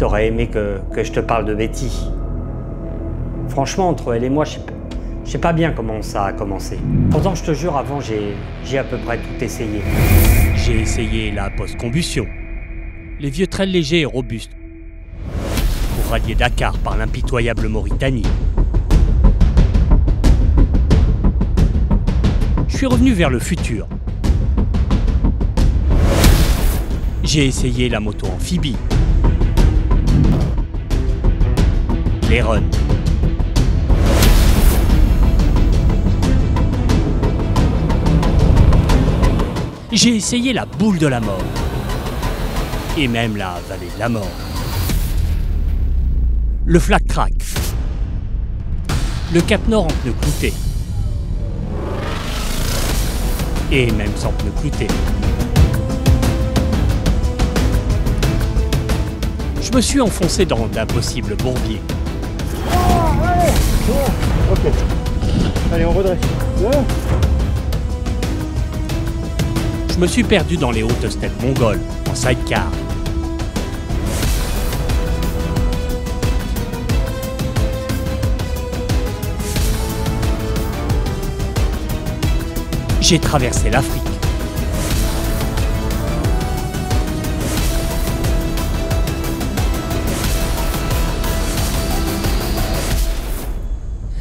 T'aurais aimé que je te parle de Betty. Franchement, entre elle et moi, je sais pas bien comment ça a commencé. Pourtant, je te jure, avant, j'ai à peu près tout essayé. J'ai essayé la post-combustion, les vieux traits légers et robustes, pour rallier Dakar par l'impitoyable Mauritanie. Je suis revenu vers le futur. J'ai essayé la moto amphibie, les runs. J'ai essayé la boule de la mort, et même la vallée de la mort. Le flat track, le cap nord en pneu clouté, et même sans pneu clouté. Je me suis enfoncé dans d'impossibles bourbiers. Oh, allez, oh, ok. Allez, on redresse. Oh. Je me suis perdu dans les hautes steppes mongoles, en sidecar. J'ai traversé l'Afrique.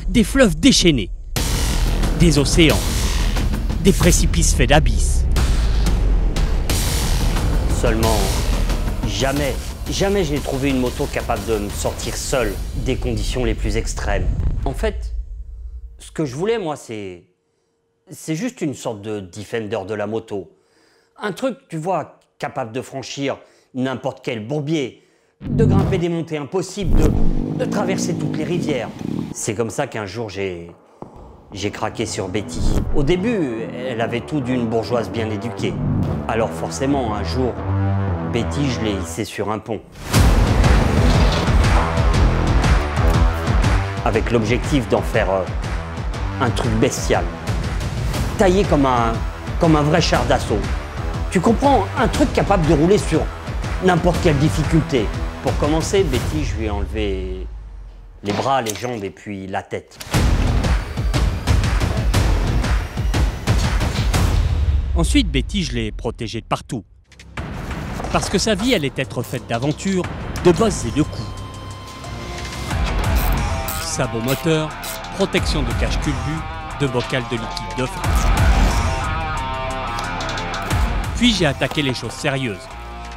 Des fleuves déchaînés, des océans, des précipices faits d'abysses. Seulement, jamais je n'ai trouvé une moto capable de me sortir seule des conditions les plus extrêmes. En fait, ce que je voulais, moi, c'est juste une sorte de Defender de la moto. Un truc, tu vois, capable de franchir n'importe quel bourbier, de grimper des montées impossibles, de traverser toutes les rivières. C'est comme ça qu'un jour, j'ai craqué sur Betty. Au début, elle avait tout d'une bourgeoise bien éduquée. Alors forcément, un jour, Betty, je l'ai hissée sur un pont. Avec l'objectif d'en faire un truc bestial. Taillé comme un vrai char d'assaut. Tu comprends? Un truc capable de rouler sur n'importe quelle difficulté. Pour commencer, Betty, je lui ai enlevé les bras, les jambes et puis la tête. Ensuite, Betty, je l'ai protégée de partout. Parce que sa vie allait être faite d'aventures, de bosses et de coups. Sabot moteur, protection de cache culbut, de bocal de liquide de frein. Puis j'ai attaqué les choses sérieuses.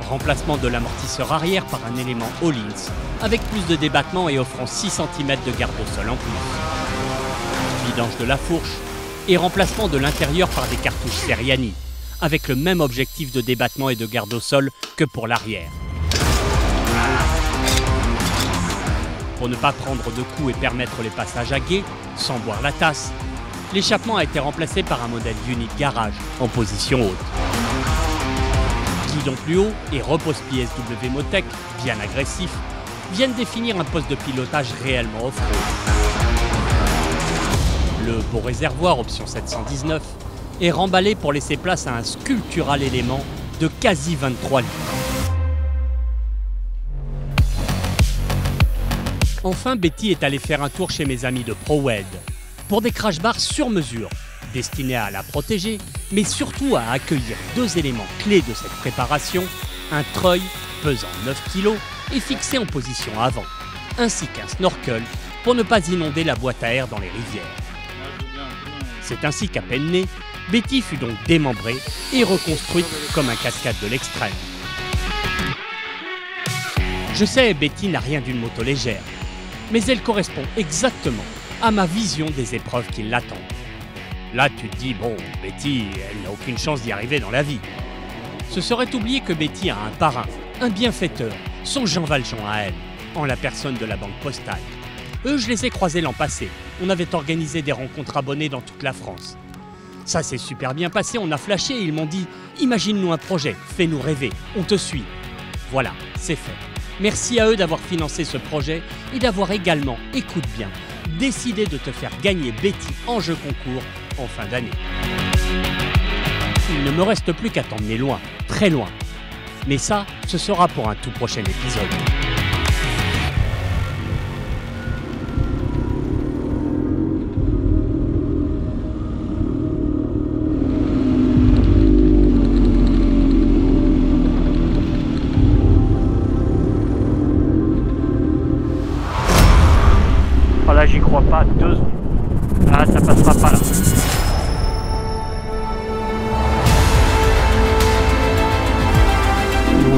Remplacement de l'amortisseur arrière par un élément Öhlins, avec plus de débattement et offrant 6 cm de garde au sol en plus. Vidange de la fourche et remplacement de l'intérieur par des cartouches Seriani, avec le même objectif de débattement et de garde au sol que pour l'arrière. Pour ne pas prendre de coups et permettre les passages à gué, sans boire la tasse, l'échappement a été remplacé par un modèle Unit Garage en position haute. Guidon plus haut et repose-pied SW Motech, bien agressif, viennent définir un poste de pilotage réellement off-road. Le beau réservoir, option 719, est remballé pour laisser place à un sculptural élément de quasi 23 litres. Enfin, Betty est allée faire un tour chez mes amis de ProWeld pour des crash bars sur mesure, destinés à la protéger, mais surtout à accueillir deux éléments clés de cette préparation, un treuil pesant 9 kg et fixé en position avant, ainsi qu'un snorkel pour ne pas inonder la boîte à air dans les rivières. C'est ainsi qu'à peine née, Betty fut donc démembrée et reconstruite comme un cascade de l'extrême. Je sais, Betty n'a rien d'une moto légère, mais elle correspond exactement à ma vision des épreuves qui l'attendent. Là, tu te dis, bon, Betty, elle n'a aucune chance d'y arriver dans la vie. Ce serait oublier que Betty a un parrain, un bienfaiteur, son Jean Valjean à elle, en la personne de la Banque Postale. Eux, je les ai croisés l'an passé. On avait organisé des rencontres abonnées dans toute la France. Ça s'est super bien passé, on a flashé et ils m'ont dit, imagine-nous un projet, fais-nous rêver, on te suit. Voilà, c'est fait. Merci à eux d'avoir financé ce projet et d'avoir également, écoute bien, décidé de te faire gagner Betty en jeu concours en fin d'année. Il ne me reste plus qu'à t'emmener loin, très loin. Mais ça, ce sera pour un tout prochain épisode.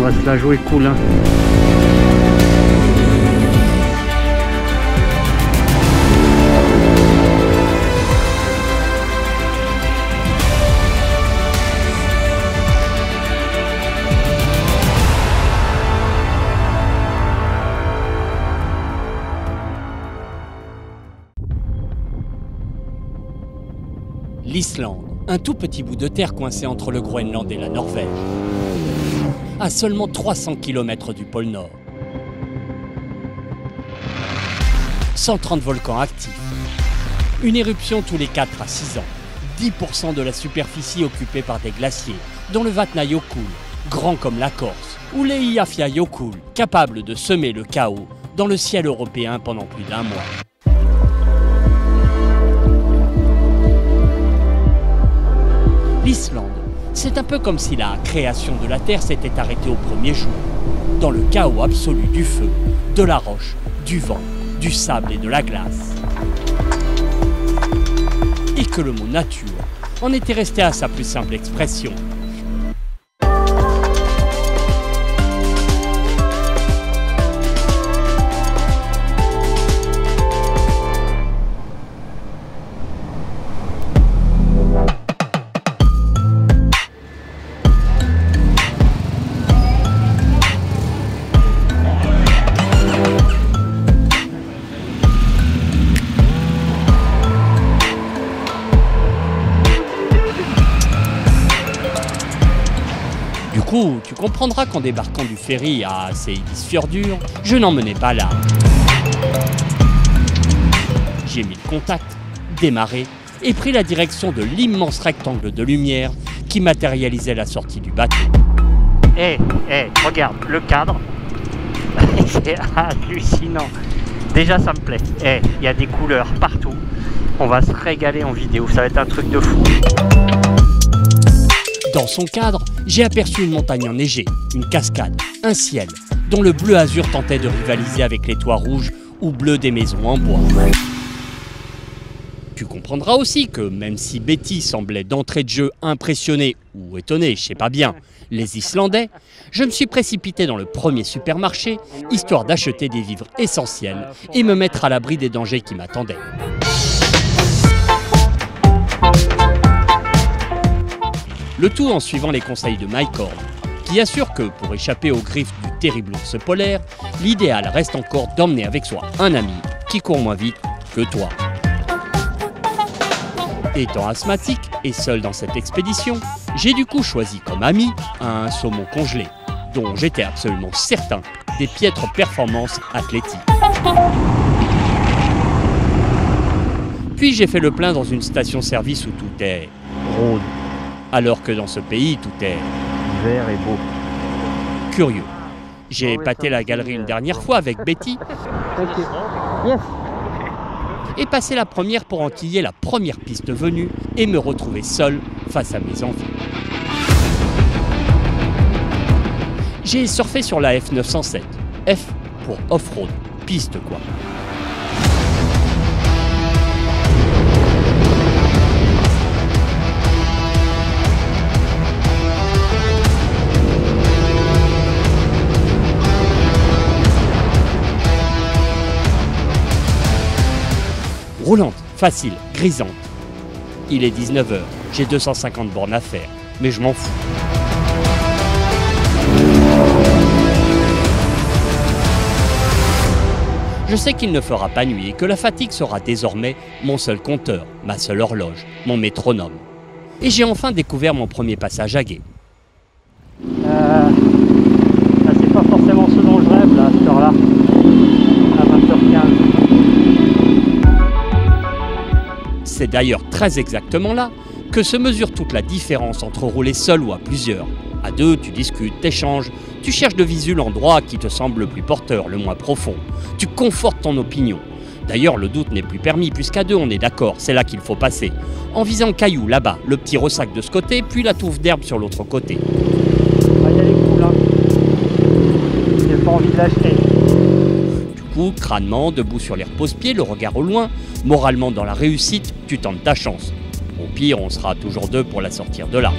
va se la jouer cool, hein. L'Islande, un tout petit bout de terre coincé entre le Groenland et la Norvège, à seulement 300 km du pôle Nord. 130 volcans actifs, une éruption tous les 4 à 6 ans, 10% de la superficie occupée par des glaciers, dont le Vatnajökull, grand comme la Corse, ou les Eyjafjallajökull, capables de semer le chaos dans le ciel européen pendant plus d'un mois. L'Islande, c'est un peu comme si la création de la Terre s'était arrêtée au premier jour, dans le chaos absolu du feu, de la roche, du vent, du sable et de la glace. Et que le mot nature en était resté à sa plus simple expression. Tu comprendras qu'en débarquant du ferry à Seyðisfjörður, je n'en menais pas là. J'ai mis le contact, démarré et pris la direction de l'immense rectangle de lumière qui matérialisait la sortie du bateau. Hé, regarde le cadre, c'est hallucinant. Déjà ça me plaît. Il y a des couleurs partout. On va se régaler en vidéo, ça va être un truc de fou. Dans son cadre, j'ai aperçu une montagne enneigée, une cascade, un ciel, dont le bleu azur tentait de rivaliser avec les toits rouges ou bleus des maisons en bois. Tu comprendras aussi que, même si Betty semblait d'entrée de jeu impressionnée ou étonnée, je sais pas bien, les Islandais, je me suis précipité dans le premier supermarché, histoire d'acheter des vivres essentiels et me mettre à l'abri des dangers qui m'attendaient. Le tout en suivant les conseils de Mike Horn, qui assure que, pour échapper aux griffes du terrible ours polaire, l'idéal reste encore d'emmener avec soi un ami qui court moins vite que toi. Étant asthmatique et seul dans cette expédition, j'ai du coup choisi comme ami un saumon congelé, dont j'étais absolument certain des piètres performances athlétiques. Puis j'ai fait le plein dans une station-service où tout est rond. Alors que dans ce pays, tout est vert et beau. Curieux. J'ai pâté la galerie une dernière fois avec Betty. Et passé la première pour enquiller la première piste venue et me retrouver seul face à mes envies. J'ai surfé sur la F907. F pour off-road, piste quoi. Roulante, facile, grisante. Il est 19 h, j'ai 250 bornes à faire, mais je m'en fous. Je sais qu'il ne fera pas nuit et que la fatigue sera désormais mon seul compteur, ma seule horloge, mon métronome. Et j'ai enfin découvert mon premier passage à gué. C'est pas forcément ce dont je rêve là, à cette heure-là, à 20 h 15. C'est d'ailleurs très exactement là que se mesure toute la différence entre rouler seul ou à plusieurs. À deux, tu discutes, t'échanges, tu cherches de visu l'endroit qui te semble le plus porteur, le moins profond. Tu confortes ton opinion. D'ailleurs, le doute n'est plus permis, puisqu'à deux, on est d'accord, c'est là qu'il faut passer. En visant le caillou là-bas, le petit ressac de ce côté, puis la touffe d'herbe sur l'autre côté. Il y a des coups là. J'ai pas envie de l'acheter. Crânement, debout sur les repose-pieds, le regard au loin, moralement dans la réussite, tu tentes ta chance. Au pire, on sera toujours deux pour la sortir de là.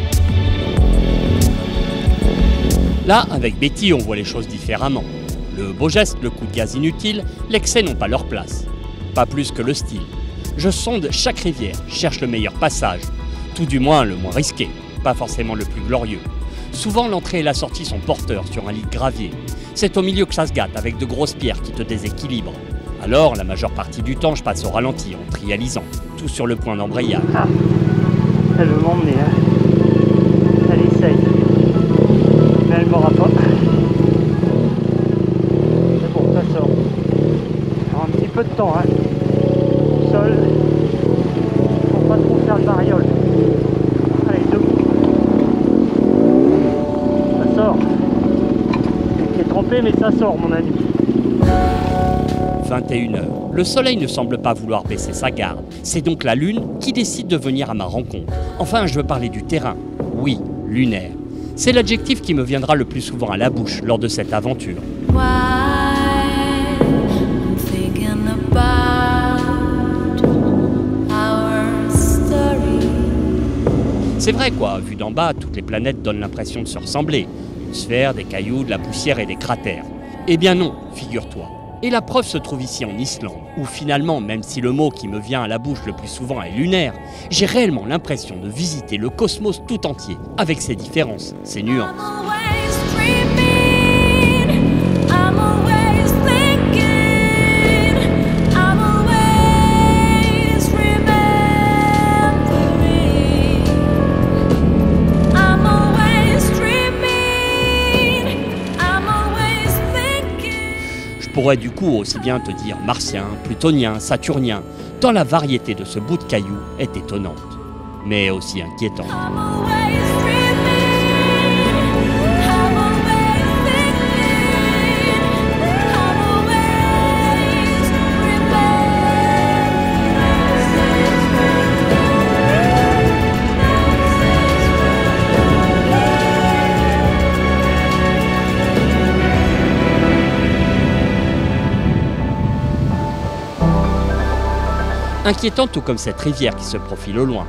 Là, avec Betty, on voit les choses différemment. Le beau geste, le coup de gaz inutile, l'excès n'ont pas leur place. Pas plus que le style. Je sonde chaque rivière, cherche le meilleur passage. Tout du moins le moins risqué, pas forcément le plus glorieux. Souvent, l'entrée et la sortie sont porteurs sur un lit de gravier. C'est au milieu que ça se gâte, avec de grosses pierres qui te déséquilibrent. Alors, la majeure partie du temps, je passe au ralenti, en trialisant, tout sur le point d'embrayage. Ah, elle veut m'emmener, hein. Elle essaye. Mais elle ne m'aura pas. C'est bon, ça sort. Alors, un petit peu de temps, hein. Au sol, pour pas trop faire de variole. Allez, deux coups. Ça sort. J'ai trempé, mais ça sort, mon ami. 21h. Le soleil ne semble pas vouloir baisser sa garde. C'est donc la lune qui décide de venir à ma rencontre. Enfin, je veux parler du terrain. Oui, lunaire. C'est l'adjectif qui me viendra le plus souvent à la bouche lors de cette aventure. C'est vrai quoi, vu d'en bas, toutes les planètes donnent l'impression de se ressembler. Une sphère, des cailloux, de la poussière et des cratères. Eh bien non, figure-toi. Et la preuve se trouve ici en Islande, où finalement, même si le mot qui me vient à la bouche le plus souvent est lunaire, j'ai réellement l'impression de visiter le cosmos tout entier, avec ses différences, ses nuances. Je pourrais du coup aussi bien te dire martien, plutonien, saturnien, tant la variété de ce bout de caillou est étonnante, mais aussi inquiétante. Inquiétant tout comme cette rivière qui se profile au loin.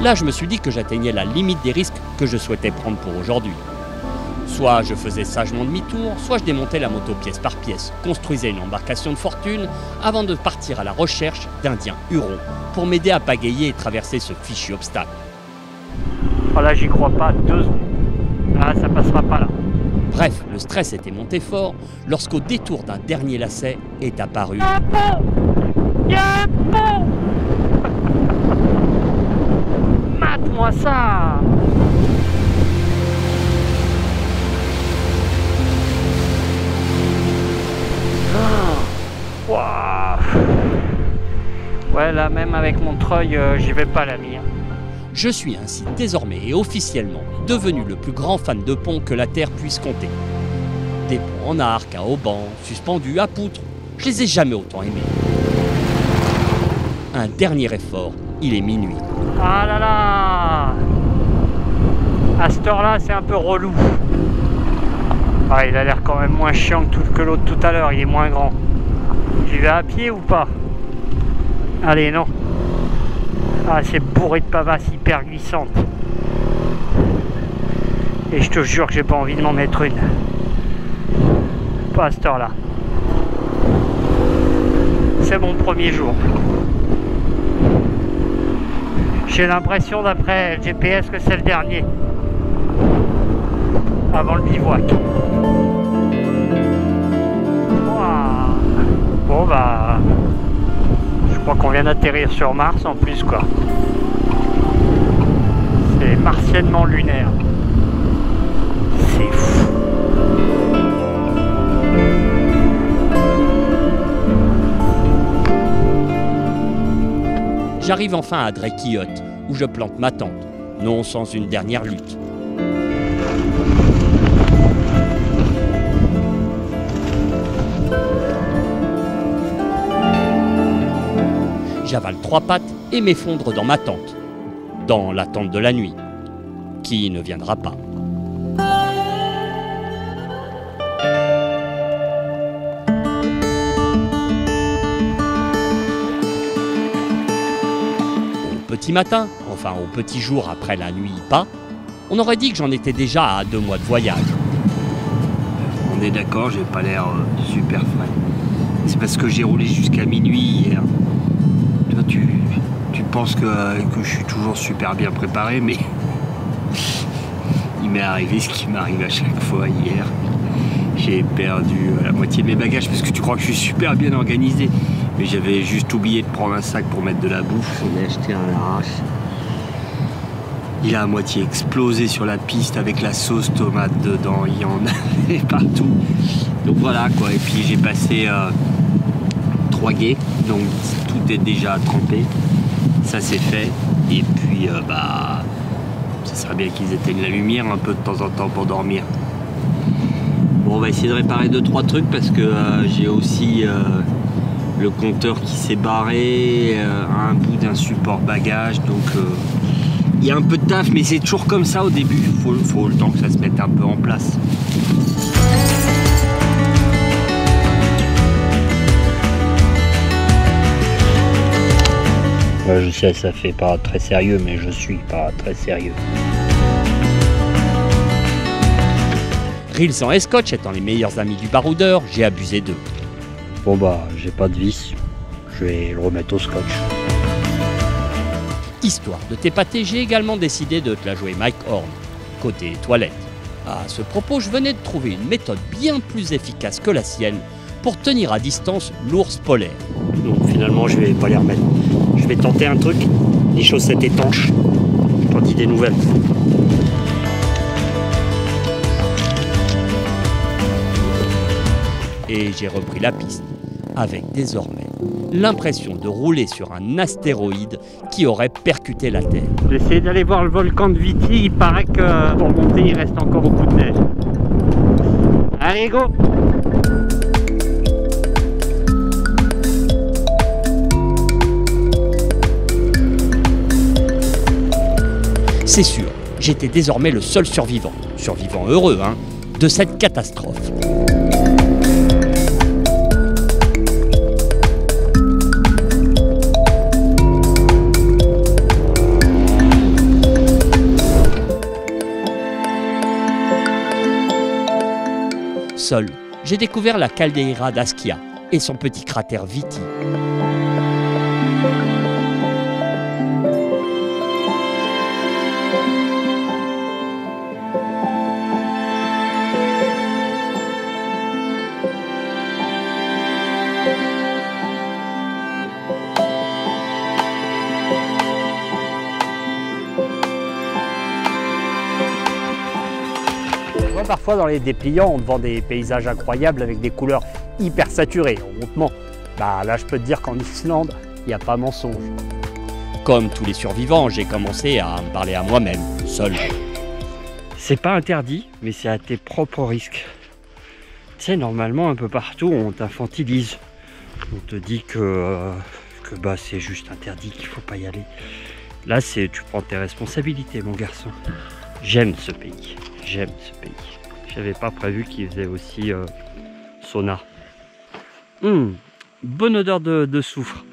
Là, je me suis dit que j'atteignais la limite des risques que je souhaitais prendre pour aujourd'hui. Soit je faisais sagement demi-tour, soit je démontais la moto pièce par pièce, construisais une embarcation de fortune avant de partir à la recherche d'Indiens hurons pour m'aider à pagayer et traverser ce fichu obstacle. Oh là, j'y crois pas, 2 secondes. Ah, ça passera pas là. Bref, le stress était monté fort lorsqu'au détour d'un dernier lacet est apparu Mate-moi ça! Oh. Wow. Ouais, là même avec mon treuil, j'y vais pas l'ami. Hein. Je suis ainsi désormais et officiellement devenu le plus grand fan de ponts que la Terre puisse compter. Des ponts en arc, à haubans, suspendus, à poutres, je les ai jamais autant aimés. Un dernier effort, il est minuit. Ah là là! À cette heure-là, c'est un peu relou. Ah, il a l'air quand même moins chiant que l'autre tout à l'heure, il est moins grand. J'y vais à pied ou pas? Allez, non. Ah, c'est bourré de pavasses hyper glissantes. Et je te jure que j'ai pas envie de m'en mettre une. Pas à cette heure-là. C'est mon premier jour. J'ai l'impression d'après le GPS que c'est le dernier. Avant le bivouac. Wow. Bon bah... Je crois qu'on vient d'atterrir sur Mars en plus quoi. C'est martiennement lunaire. C'est fou. J'arrive enfin à Drekyjot, où je plante ma tente, non sans une dernière lutte. J'avale 3 pattes et m'effondre dans ma tente. Dans la tente de la nuit, qui ne viendra pas. Au petit matin, enfin au petit jour après la nuit pas, On aurait dit que j'en étais déjà à 2 mois de voyage. On est d'accord, j'ai pas l'air super frais. C'est parce que j'ai roulé jusqu'à minuit hier. Toi, tu penses que je suis toujours super bien préparé, mais il m'est arrivé ce qui m'arrive à chaque fois hier. J'ai perdu la moitié de mes bagages parce que tu crois que je suis super bien organisé. Mais j'avais juste oublié de prendre un sac pour mettre de la bouffe. J'en ai acheté un arrache. Il a à moitié explosé sur la piste avec la sauce tomate dedans, il y en avait partout. Donc voilà quoi, et puis j'ai passé 3 gués, donc tout est déjà trempé. Ça c'est fait, et puis bah, ça serait bien qu'ils éteignent la lumière un peu de temps en temps pour dormir. Bon, on va essayer de réparer 2-3 trucs parce que j'ai aussi le compteur qui s'est barré, un bout d'un support bagage, donc... il y a un peu de taf, mais c'est toujours comme ça au début. Faut le temps que ça se mette un peu en place. Ouais, je sais, ça fait pas très sérieux, mais je suis pas très sérieux. Reels en escotch étant les meilleurs amis du baroudeur, j'ai abusé d'eux. Bon bah, j'ai pas de vis. Je vais le remettre au scotch. Histoire de t'épater, j'ai également décidé de te la jouer Mike Horn, côté toilette. À ce propos, je venais de trouver une méthode bien plus efficace que la sienne pour tenir à distance l'ours polaire. Donc finalement, je vais pas les remettre. Je vais tenter un truc, les chaussettes étanches. Je t'en dis des nouvelles. Et j'ai repris la piste, avec désormais l'impression de rouler sur un astéroïde qui aurait percuté la Terre. J'ai essayé d'aller voir le volcan de Viti, il paraît que pour monter il reste encore beaucoup de neige. Allez go! C'est sûr, j'étais désormais le seul survivant, heureux hein, de cette catastrophe. Seul, j'ai découvert la caldeira d'Askia et son petit cratère Viti. Parfois dans les dépliants, on te vend des paysages incroyables avec des couleurs hyper saturées, on te ment. Bah là, je peux te dire qu'en Islande, il n'y a pas mensonge. Comme tous les survivants, j'ai commencé à me parler à moi-même, seul. C'est pas interdit, mais c'est à tes propres risques. Tu sais, normalement, un peu partout, on t'infantilise. On te dit que bah, c'est juste interdit, qu'il faut pas y aller. Là, c'est tu prends tes responsabilités, mon garçon. J'aime ce pays, J'avais pas prévu qu'il faisait aussi sauna. Bonne odeur de soufre.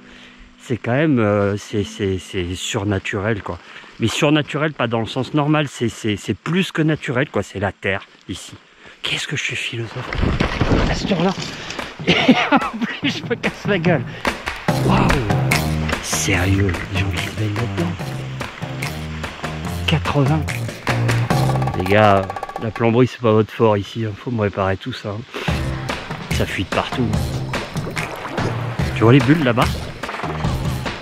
C'est quand même c'est surnaturel quoi. Mais surnaturel pas dans le sens normal, c'est plus que naturel quoi. C'est la terre ici. Qu'est-ce que je suis philosophe à cette heure-là. En plus je me casse la gueule. Waouh, sérieux, les gens qui se baignent là-dedans. 80. Les gars, la plomberie c'est pas votre fort ici, faut me réparer tout ça. Ça fuit de partout. Tu vois les bulles là-bas?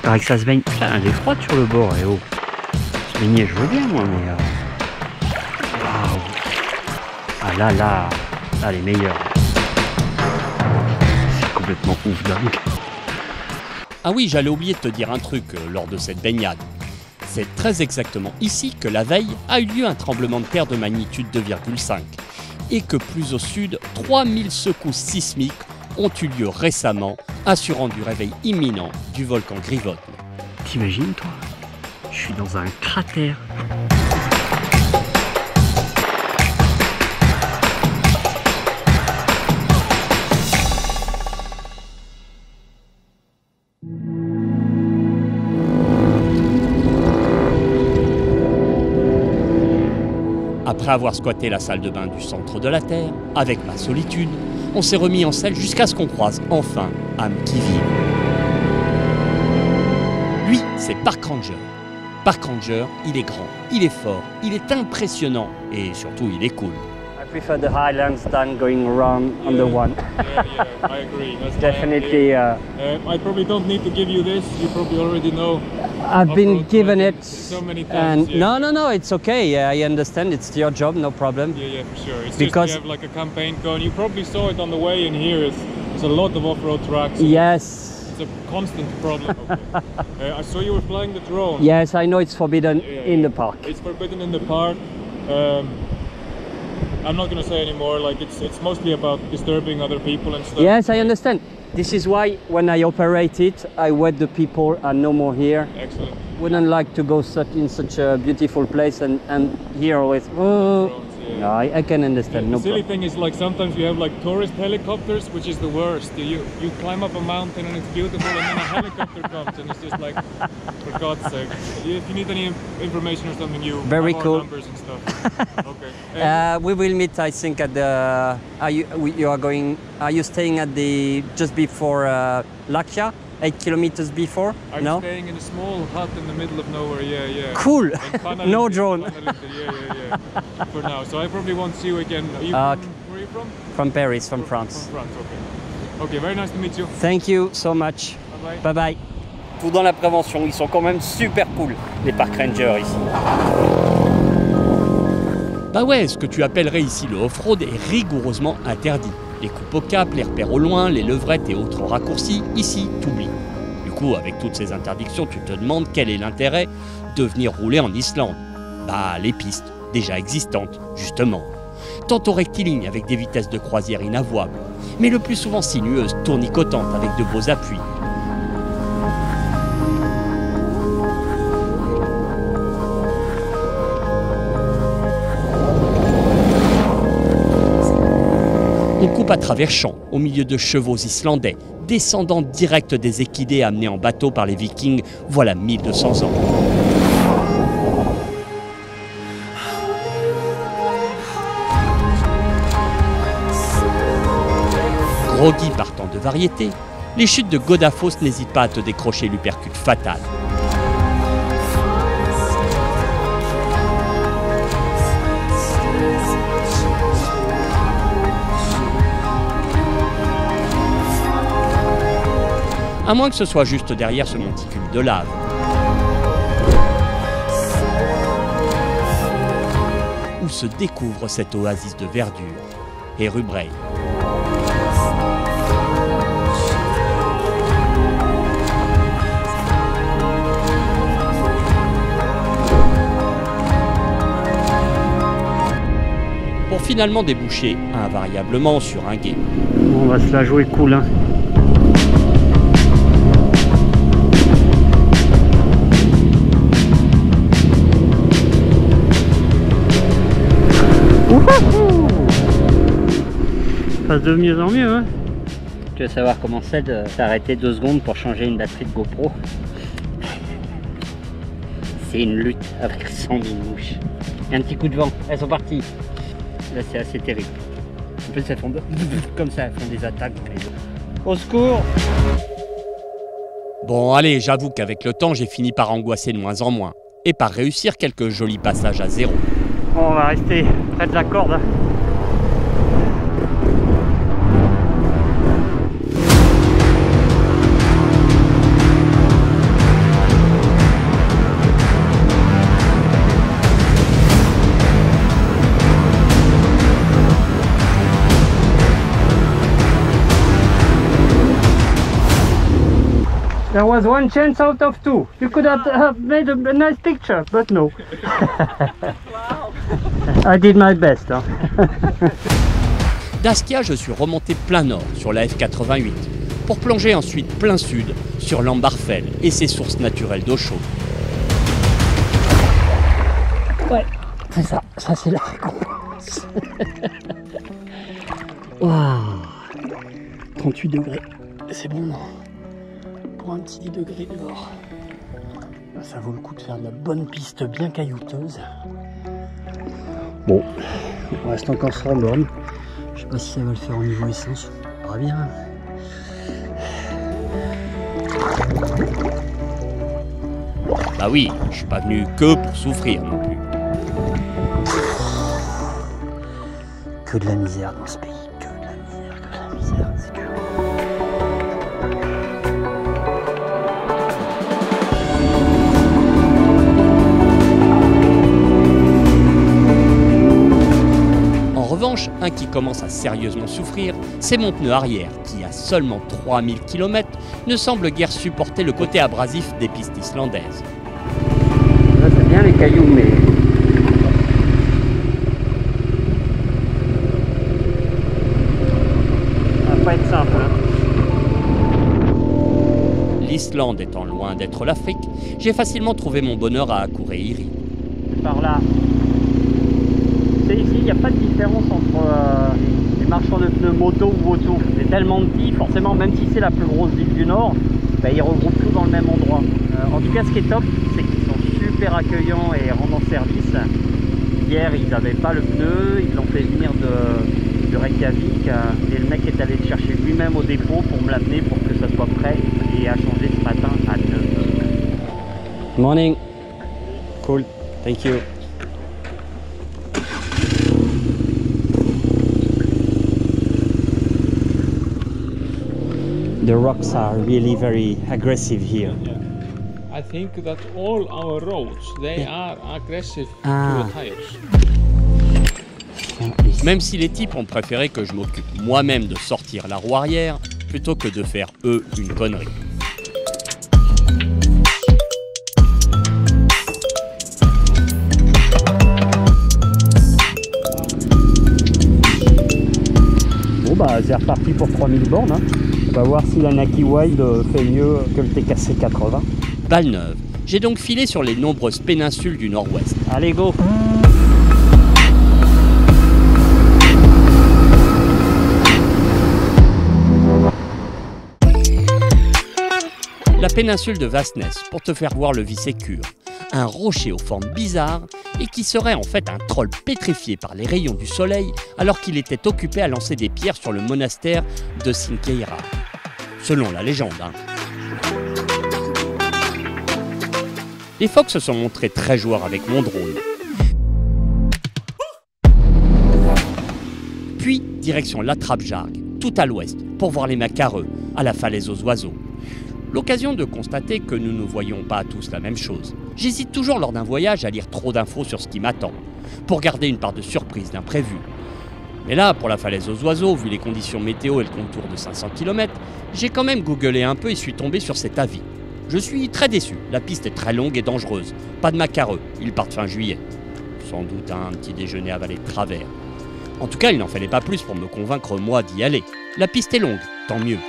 Paraît que ça se baigne. Putain, elle est froide sur le bord et oh. Se baigner je veux bien moi mais. Waouh. Ah là les meilleurs. C'est complètement ouf dingue. Ah oui, j'allais oublier de te dire un truc lors de cette baignade. C'est très exactement ici que la veille a eu lieu un tremblement de terre de magnitude 2,5 et que plus au sud, 3000 secousses sismiques ont eu lieu récemment, assurant du réveil imminent du volcan Grivotne. T'imagines toi? Je suis dans un cratère. Après avoir squatté la salle de bain du centre de la Terre, avec ma solitude, on s'est remis en selle jusqu'à ce qu'on croise enfin Am Kivi. Lui, c'est Park Ranger. Park Ranger, il est grand, il est fort, il est impressionnant et surtout il est cool. I prefer the highlands than going around on the one. Yeah, I agree. That's definitely. I probably don't need to give you this. You probably already know. I've been given it so many times. And yeah. No, it's okay. Yeah, I understand. It's your job, no problem. Yeah, for sure. It's because just we have like a campaign going. You probably saw it on the way in here. It's a lot of off-road tracks. Yes. It's a constant problem. Okay. I saw you were flying the drone. Yes, I know it's forbidden in the park. It's forbidden in the park. I'm not gonna say anymore, like it's mostly about disturbing other people and stuff. Yes, I understand. This is why when I operate it, I wait the people are no more here. Excellent. Wouldn't like to go in such a beautiful place and here always, oh. Yeah. No, I can understand. Yeah, the silly thing is like sometimes you have like tourist helicopters, which is the worst. You climb up a mountain and it's beautiful and then a helicopter comes and it's just like, for God's sake. If you need any information or something, you Very have cool. numbers and stuff. Okay. Anyway. We will meet, I think, at the... Are you staying at the... just before Lakagígar? 8 kilometers before? I'm staying in a small hut in the middle of nowhere, yeah. Cool! No drone! Yeah. For now, so I probably won't see you again. Where are you from? From Paris, from France. From France, okay, very nice to meet you. Thank you so much. Bye-bye. Tout dans la prévention, ils sont quand même super cool, les park rangers ici. Bah ouais, ce que tu appellerais ici le off-road est rigoureusement interdit. Les coupes au cap, les repères au loin, les levrettes et autres raccourcis, ici, t'oublies. Du coup, avec toutes ces interdictions, tu te demandes quel est l'intérêt de venir rouler en Islande. Bah, les pistes, déjà existantes, justement. Tantôt rectilignes avec des vitesses de croisière inavouables, mais le plus souvent sinueuses, tournicotantes avec de beaux appuis. On coupe à travers champs, au milieu de chevaux islandais, descendants directs des équidés amenés en bateau par les Vikings, voilà 1200 ans. Groggy par tant de variétés, les chutes de Godafoss n'hésitent pas à te décrocher l'uppercut fatal. À moins que ce soit juste derrière ce monticule de lave. Où se découvre cette oasis de verdure et Rubreil. Pour finalement déboucher invariablement sur un gué. On va se la jouer cool, hein. Ça passe de mieux en mieux. Hein. Tu veux savoir comment c'est de s'arrêter 2 secondes pour changer une batterie de GoPro? C'est une lutte avec 100 000 mouches. Et un petit coup de vent, elles sont parties. Là c'est assez terrible. En plus elles font comme ça, elles font des attaques. Au secours! Bon allez, j'avoue qu'avec le temps j'ai fini par angoisser de moins en moins. Et par réussir quelques jolis passages à zéro. Bon, on va rester près de la corde. There was one chance out of 2. You could have made a nice picture, but no. Wow. I did my best. Hein. D'Askia, je suis remonté plein nord sur la F88 pour plonger ensuite plein sud sur l'Ambarfell et ses sources naturelles d'eau chaude. Ouais, c'est ça. Ça, c'est la récompense. Waouh. 38 degrés. C'est bon, non? Un petit 10 degrés dehors, ça vaut le coup de faire de la bonne piste bien caillouteuse. Bon, on reste encore sur l'homme. Je sais pas si ça va le faire au niveau essence. On verra bien. Bah oui, je suis pas venu que pour souffrir non plus. Que de la misère dans ce pays. Un qui commence à sérieusement souffrir, c'est mon pneu arrière qui, à seulement 3000 km, ne semble guère supporter le côté abrasif des pistes islandaises. Ça c'est bien les cailloux, mais... ça va pas être simple. Hein. L'Islande étant loin d'être l'Afrique, j'ai facilement trouvé mon bonheur à Akureyri. C'est par là. Ici, il n'y a pas de différence entre les marchands de pneus moto ou auto. C'est tellement petit, forcément, même si c'est la plus grosse ville du Nord, bah, ils regroupent tout dans le même endroit. En tout cas, ce qui est top, c'est qu'ils sont super accueillants et rendant service. Hier, ils n'avaient pas le pneu, ils l'ont fait venir de Reykjavik. Et le mec est allé le chercher lui-même au dépôt pour me l'amener pour que ça soit prêt et à changer ce matin à 9h. Morning. Cool. Thank you. The rocks are really very aggressive here. Yeah. I think that all our roads, they are aggressive to the tires. Même si les types ont préféré que je m'occupe moi-même de sortir la roue arrière, plutôt que de faire eux une connerie. Bon bah c'est reparti pour 3000 bornes. Hein. On va voir si la Naki Wild fait mieux que le TKC 80. Balle neuve. J'ai donc filé sur les nombreuses péninsules du Nord-Ouest. Allez, go! La péninsule de Vastness, pour te faire voir le Visécure. Un rocher aux formes bizarres et qui serait en fait un troll pétrifié par les rayons du soleil alors qu'il était occupé à lancer des pierres sur le monastère de Sinqueira. Selon la légende. Hein. Les phoques se sont montrés très joueurs avec mon drone. Puis direction la Trappejargue, tout à l'ouest, pour voir les macareux, à la falaise aux oiseaux. L'occasion de constater que nous ne voyons pas tous la même chose. J'hésite toujours lors d'un voyage à lire trop d'infos sur ce qui m'attend, pour garder une part de surprise d'imprévu. Mais là, pour la falaise aux oiseaux, vu les conditions météo et le contour de 500 km, j'ai quand même googlé un peu et suis tombé sur cet avis. Je suis très déçu, la piste est très longue et dangereuse. Pas de macareux, ils partent fin juillet. Sans doute un petit déjeuner avalé de travers. En tout cas, il n'en fallait pas plus pour me convaincre moi d'y aller. La piste est longue, tant mieux.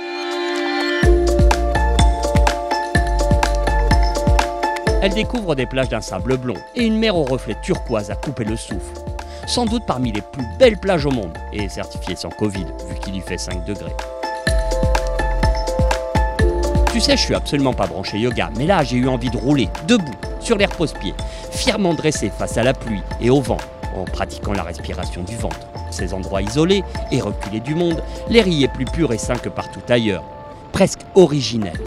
Elle découvre des plages d'un sable blond et une mer aux reflets turquoise à couper le souffle. Sans doute parmi les plus belles plages au monde, et certifiée sans Covid, vu qu'il y fait 5 degrés. Tu sais, je suis absolument pas branché yoga, mais là j'ai eu envie de rouler, debout, sur l'air pose-pied, fièrement dressé face à la pluie et au vent, en pratiquant la respiration du ventre. Ces endroits isolés et reculés du monde, l'air y est plus pur et sain que partout ailleurs. Presque originel.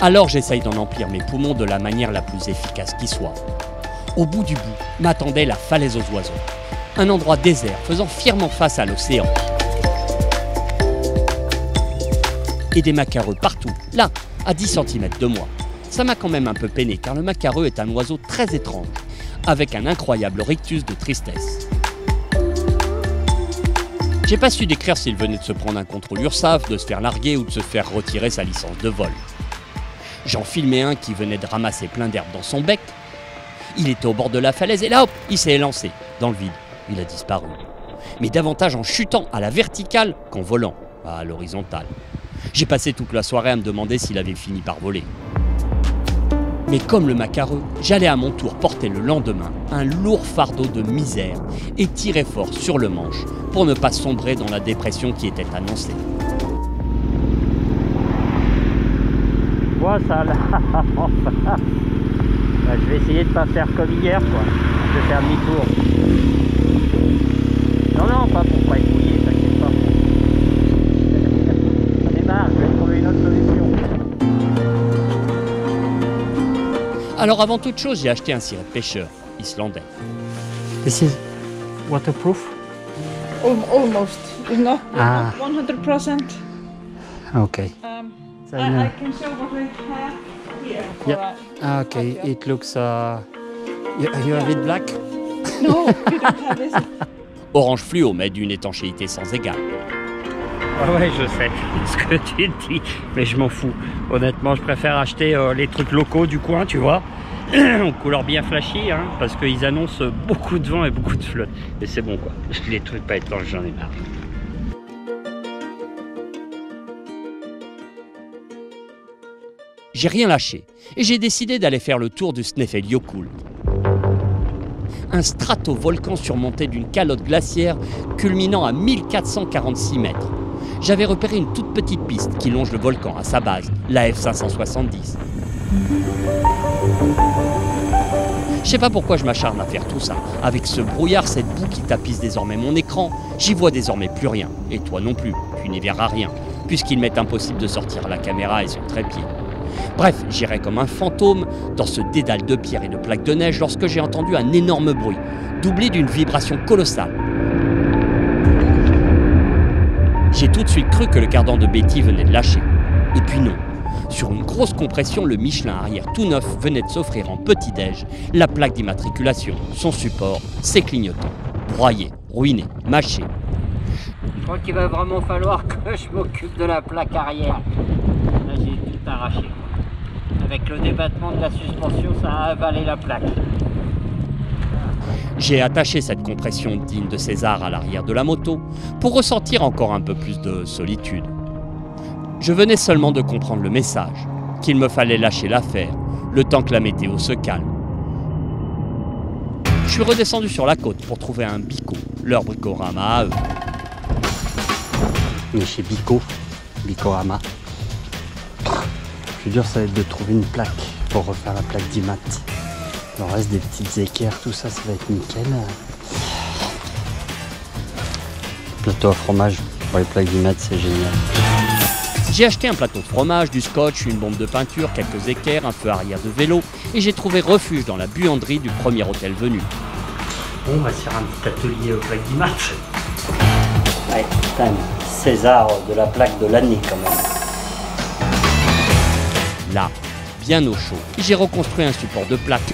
Alors j'essaye d'en emplir mes poumons de la manière la plus efficace qui soit. Au bout du bout, m'attendait la falaise aux oiseaux. Un endroit désert faisant fièrement face à l'océan. Et des macareux partout, là, à 10 cm de moi. Ça m'a quand même un peu peiné car le macareux est un oiseau très étrange, avec un incroyable rictus de tristesse. J'ai pas su décrire s'il venait de se prendre un contrôle URSAF, de se faire larguer ou de se faire retirer sa licence de vol. J'en filmais un qui venait de ramasser plein d'herbe dans son bec. Il était au bord de la falaise et là hop, il s'est élancé. Dans le vide, il a disparu. Mais davantage en chutant à la verticale qu'en volant à l'horizontale. J'ai passé toute la soirée à me demander s'il avait fini par voler. Mais comme le macareux, j'allais à mon tour porter le lendemain un lourd fardeau de misère et tirer fort sur le manche pour ne pas sombrer dans la dépression qui était annoncée. Ça là, je vais essayer de pas faire comme hier quoi, je vais faire demi-tour. Alors avant toute chose, j'ai acheté un ciré de pêcheur islandais. This is waterproof? Almost, you know, 100%. Okay. I can show what I have here. Yeah. Okay, okay, it looks... you have it black? No, you don't have this. Orange fluo, mais d'une étanchéité sans égale. Ah ouais, je sais ce que tu dis, mais je m'en fous. Honnêtement, je préfère acheter les trucs locaux du coin, tu vois, en couleur bien flashy, hein, parce qu'ils annoncent beaucoup de vent et beaucoup de flotte. Mais c'est bon, quoi. Les trucs pas étanches, j'en ai marre. J'ai rien lâché et j'ai décidé d'aller faire le tour du Sneffel-Yokul. Un stratovolcan surmonté d'une calotte glaciaire culminant à 1446 mètres. J'avais repéré une toute petite piste qui longe le volcan à sa base, la F570. Je sais pas pourquoi je m'acharne à faire tout ça. Avec ce brouillard, cette boue qui tapisse désormais mon écran, j'y vois désormais plus rien. Et toi non plus, tu n'y verras rien, puisqu'il m'est impossible de sortir la caméra et son trépied. Bref, j'irai comme un fantôme dans ce dédale de pierres et de plaques de neige lorsque j'ai entendu un énorme bruit, doublé d'une vibration colossale. J'ai tout de suite cru que le cardan de Betty venait de lâcher. Et puis non. Sur une grosse compression, le Michelin arrière tout neuf venait de s'offrir en petit-déj la plaque d'immatriculation, son support, ses clignotants. Broyé, ruiné, mâché. Je crois qu'il va vraiment falloir que je m'occupe de la plaque arrière. Là, j'ai tout arraché. Avec le débattement de la suspension, ça a avalé la plaque. J'ai attaché cette compression digne de César à l'arrière de la moto pour ressentir encore un peu plus de solitude. Je venais seulement de comprendre le message, qu'il me fallait lâcher l'affaire, le temps que la météo se calme. Je suis redescendu sur la côte pour trouver un Bico, leur Bricorama à eux. Mais chez Bico, Bicorama, plus dur ça va être de trouver une plaque pour refaire la plaque d'Imat. Le reste des petites équerres, tout ça, ça va être nickel. Plateau à fromage pour les plaques du mat, c'est génial. J'ai acheté un plateau de fromage, du scotch, une bombe de peinture, quelques équerres, un feu arrière de vélo et j'ai trouvé refuge dans la buanderie du premier hôtel venu. On va se faire un petit atelier aux plaques du mat. Ouais, putain, César de la plaque de l'année quand même. Là, bien au chaud, j'ai reconstruit un support de plaque.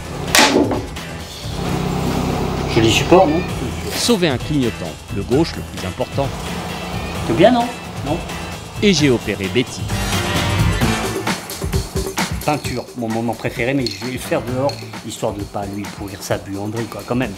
Joli support, non? Sauver un clignotant, le gauche le plus important. C'est bien, non? Non. Et j'ai opéré Betty. Peinture, mon moment préféré, mais je vais le faire dehors, histoire de pas lui pourrir sa buanderie, quoi, quand même.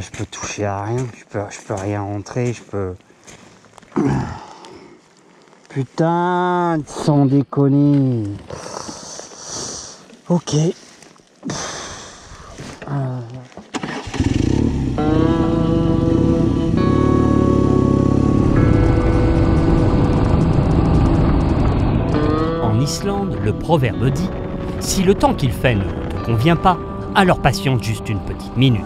Je peux toucher à rien, je peux rien rentrer, je peux... Putain, sans déconner. Ok. En Islande, le proverbe dit « Si le temps qu'il fait ne te convient pas, alors patiente juste une petite minute ».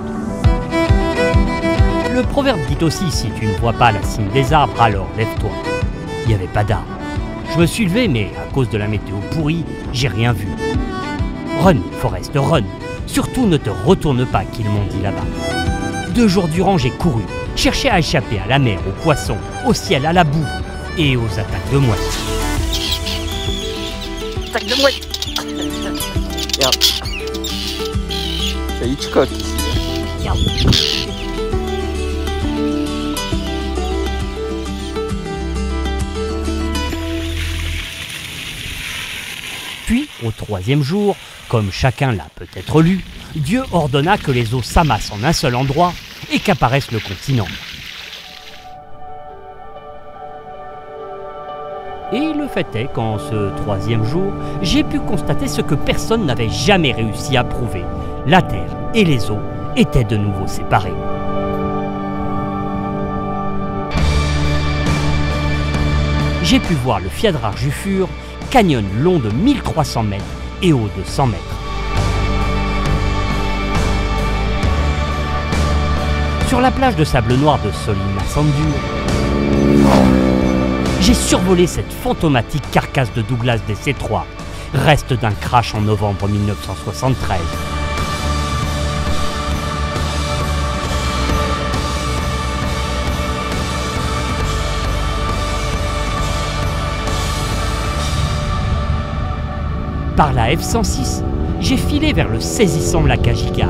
Le proverbe dit aussi, si tu ne vois pas la cime des arbres, alors lève-toi. Il n'y avait pas d'arbre. Je me suis levé, mais à cause de la météo pourrie, j'ai rien vu. Run, Forest, run. Surtout ne te retourne pas, qu'ils m'ont dit là-bas. 2 jours durant, j'ai couru, cherché à échapper à la mer, aux poissons, au ciel, à la boue et aux attaques de mouettes. Attaque de mouettes. Regarde. C'est Hitchcock ici. Regarde. Puis, au 3e jour, comme chacun l'a peut-être lu, Dieu ordonna que les eaux s'amassent en un seul endroit et qu'apparaisse le continent. Et le fait est qu'en ce 3e jour, j'ai pu constater ce que personne n'avait jamais réussi à prouver. La terre et les eaux étaient de nouveau séparées. j'ai pu voir le Fjaðrar Jufur, canyon long de 1300 mètres et haut de 100 mètres. Sur la plage de sable noir de Sóllimasandur, j'ai survolé cette fantomatique carcasse de Douglas des DC-3, reste d'un crash en novembre 1973. Par la F106, j'ai filé vers le saisissant Lakagígar.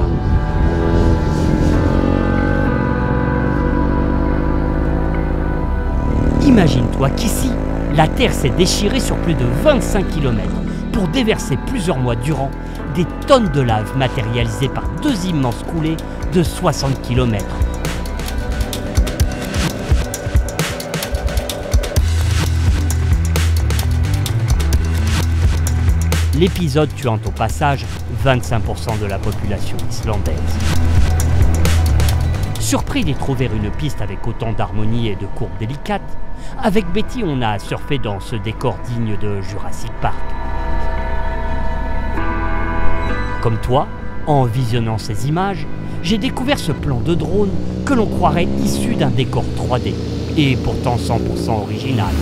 Imagine-toi qu'ici, la Terre s'est déchirée sur plus de 25 km pour déverser plusieurs mois durant des tonnes de lave matérialisées par deux immenses coulées de 60 km. L'épisode tuant au passage 25% de la population islandaise. Surpris d'y trouver une piste avec autant d'harmonie et de courbes délicates, avec Betty on a surfé dans ce décor digne de Jurassic Park. Comme toi, en visionnant ces images, j'ai découvert ce plan de drone que l'on croirait issu d'un décor 3D, et pourtant 100% original.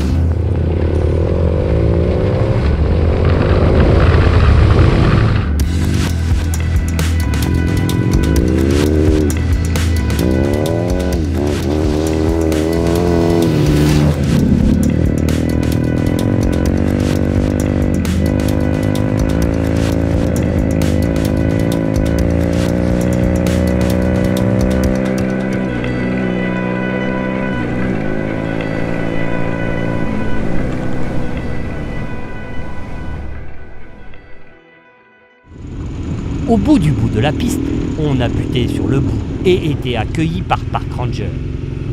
Au bout de la piste, on a buté sur le bout et été accueilli par Park Ranger.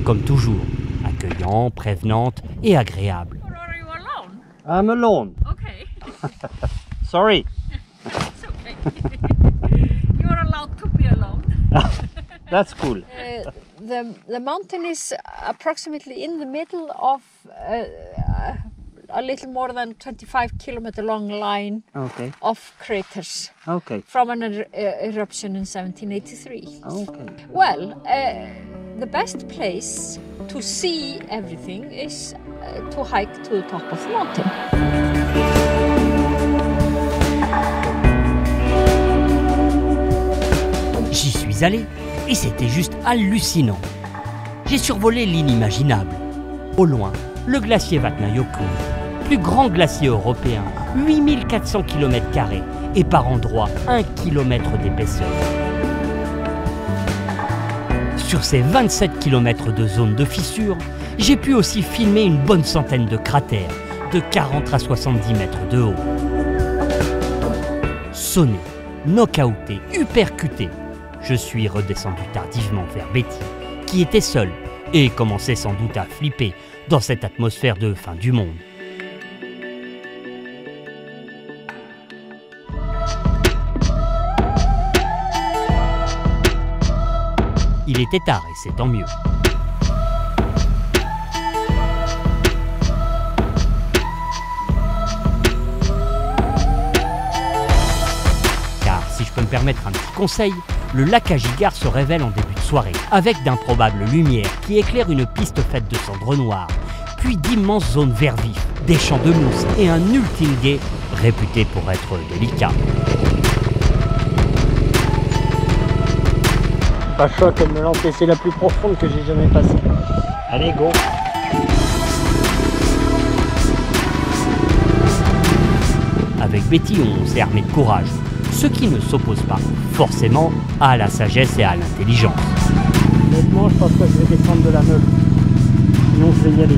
Comme toujours, accueillant, prévenante et agréable. Are you alone? I'm alone. Okay. Sorry. It's okay. You're allowed to be alone. That's cool. The mountain is approximately in the middle of a little more than 25-kilometer long line of craters from an eruption in 1783. Okay. Well, the best place to see everything is to hike to the top of the mountain. J'y suis allé et c'était juste hallucinant. J'ai survolé l'inimaginable. Au loin, le glacier Vatnajökull, plus grand glacier européen, 8400 km² et par endroits 1 km d'épaisseur. Sur ces 27 km de zone de fissure, j'ai pu aussi filmer une bonne centaine de cratères de 40 à 70 mètres de haut. Sonné, knockouté, uppercuté, je suis redescendu tardivement vers Betty, qui était seule et commençait sans doute à flipper dans cette atmosphère de fin du monde. Il était tard et c'est tant mieux. Car si je peux me permettre un petit conseil, le Lakagígar se révèle en début de soirée, avec d'improbables lumières qui éclairent une piste faite de cendres noires, puis d'immenses zones vert vif, des champs de mousse et un ultingay réputé pour être délicat. Pas chaud comme me lancer, c'est la plus profonde que j'ai jamais passée. Allez, go! Avec Betty, on s'est armé de courage, ce qui ne s'oppose pas forcément à la sagesse et à l'intelligence. Honnêtement, je pense que je vais descendre de la meule. Sinon, je vais y aller.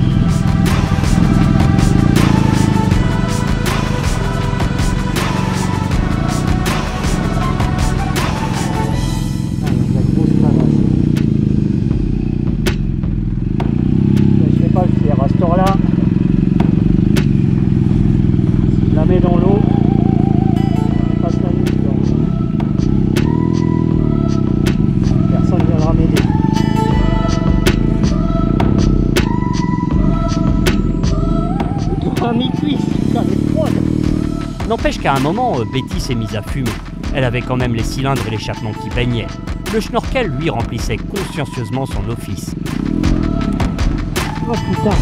N'empêche qu'à un moment, Betty s'est mise à fumer. Elle avait quand même les cylindres et l'échappement qui baignaient. Le snorkel, lui, remplissait consciencieusement son office. Oh putain,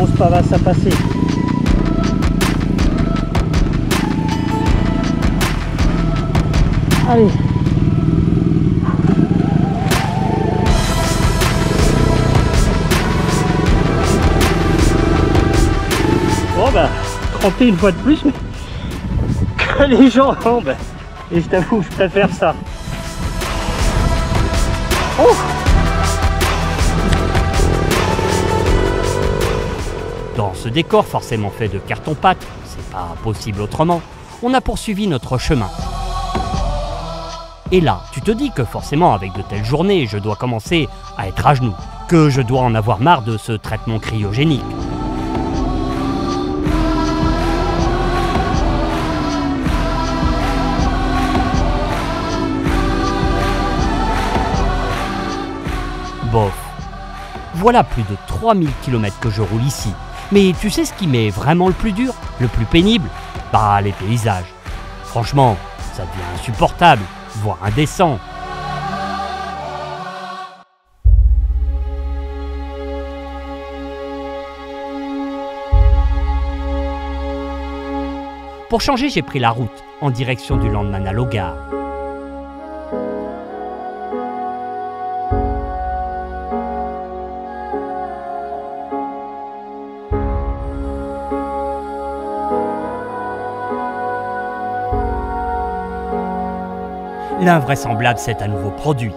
on se pavasse à passer. Allez. Bon bah, crampé une fois de plus, mais que les gens ont, bah. Et je t'avoue, je préfère ça. Oh. Dans ce décor forcément fait de carton-pâte, c'est pas possible autrement, on a poursuivi notre chemin. Et là, tu te dis que forcément avec de telles journées, je dois commencer à être à genoux, que je dois en avoir marre de ce traitement cryogénique. Bof. Voilà plus de 3000 km que je roule ici. Mais tu sais ce qui m'est vraiment le plus dur, le plus pénible? Bah les paysages. Franchement, ça devient insupportable, voire indécent. Pour changer, j'ai pris la route en direction du Landmannalaugar. L'invraisemblable s'est à nouveau produit.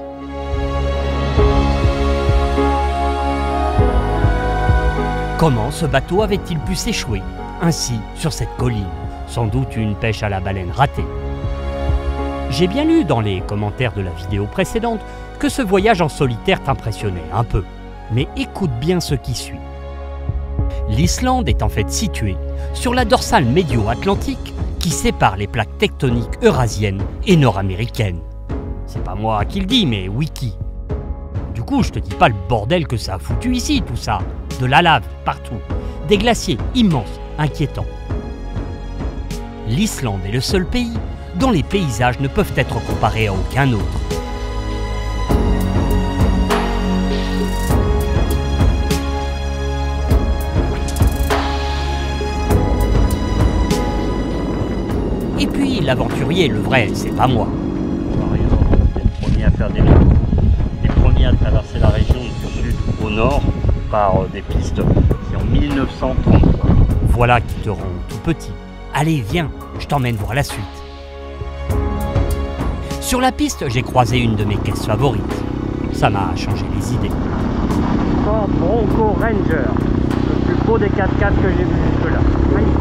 Comment ce bateau avait-il pu s'échouer ainsi sur cette colline? Sans doute une pêche à la baleine ratée. J'ai bien lu dans les commentaires de la vidéo précédente que ce voyage en solitaire t'impressionnait un peu. Mais écoute bien ce qui suit. L'Islande est en fait située sur la dorsale médio-atlantique qui sépare les plaques tectoniques eurasiennes et nord-américaines. C'est pas moi qui le dis, mais Wiki. Du coup, je te dis pas le bordel que ça a foutu ici, tout ça. De la lave partout, des glaciers immenses, inquiétants. L'Islande est le seul pays dont les paysages ne peuvent être comparés à aucun autre. Et puis l'aventurier, le vrai, c'est pas moi. On est les premiers à faire des lacs, les premiers à traverser la région du sud au nord par des pistes. C'est en 1930. Voilà qui te rend tout petit. Allez, viens, je t'emmène voir la suite. Sur la piste, j'ai croisé une de mes caisses favorites. Ça m'a changé les idées. Ford Bronco Ranger, le plus beau des 4x4 que j'ai vu jusque-là. Magnifique.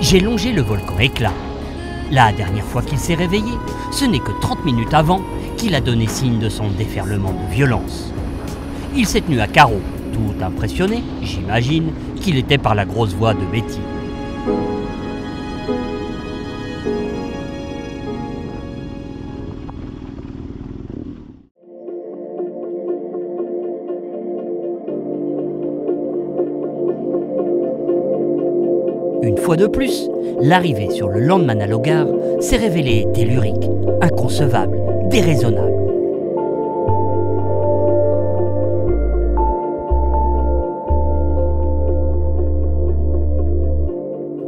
J'ai longé le volcan éclat. La dernière fois qu'il s'est réveillé, ce n'est que 30 minutes avant qu'il a donné signe de son déferlement de violence. Il s'est tenu à carreau, tout impressionné, j'imagine, qu'il était par la grosse voix de Betty. De plus, l'arrivée sur le Landmannalaugar s'est révélée tellurique, inconcevable, déraisonnable.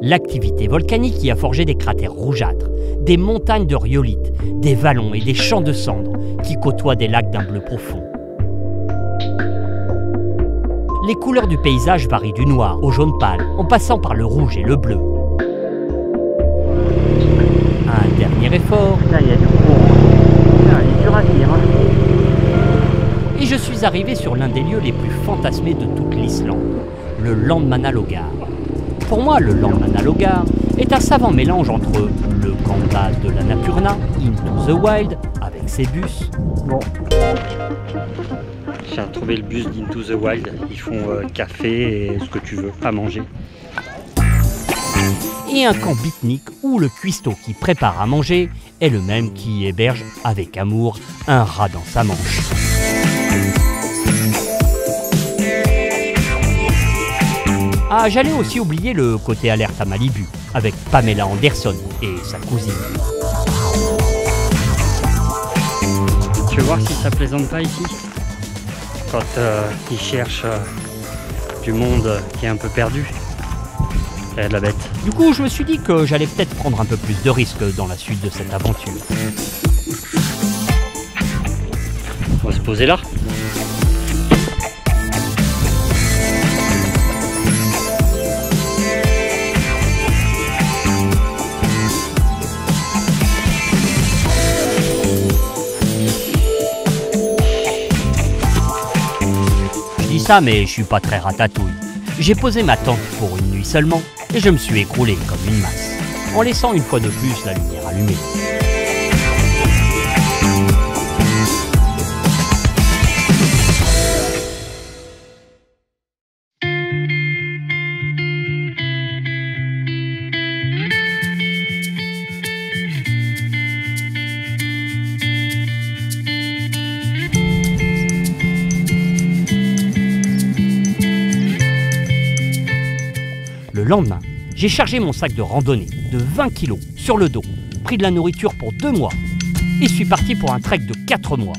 L'activité volcanique y a forgé des cratères rougeâtres, des montagnes de rhyolite, des vallons et des champs de cendres qui côtoient des lacs d'un bleu profond. Les couleurs du paysage varient du noir au jaune pâle, en passant par le rouge et le bleu. Un dernier effort. Là, il y a du courant. Là, il est dur à venir, hein. Et je suis arrivé sur l'un des lieux les plus fantasmés de toute l'Islande, le Landmannalaugar. Pour moi, le Landmannalaugar est un savant mélange entre le camp de base de l'Annapurna, Into the Wild, avec ses bus. Bon. J'ai retrouvé le bus d'Into the Wild. Ils font café et ce que tu veux à manger. Et un camp beatnik où le cuistot qui prépare à manger est le même qui héberge avec amour un rat dans sa manche. Ah, j'allais aussi oublier le côté alerte à Malibu avec Pamela Anderson et sa cousine. Tu veux voir si ça plaisante pas ici? Quand ils cherchent du monde qui est un peu perdu. De la bête. Du coup, je me suis dit que j'allais peut-être prendre un peu plus de risques dans la suite de cette aventure. On va se poser là. Je dis ça, mais je suis pas très ratatouille. J'ai posé ma tente pour une nuit seulement et je me suis écroulé comme une masse, en laissant une fois de plus la lumière allumée. Le lendemain, j'ai chargé mon sac de randonnée de 20 kg sur le dos, pris de la nourriture pour 2 mois et suis parti pour un trek de 4 mois.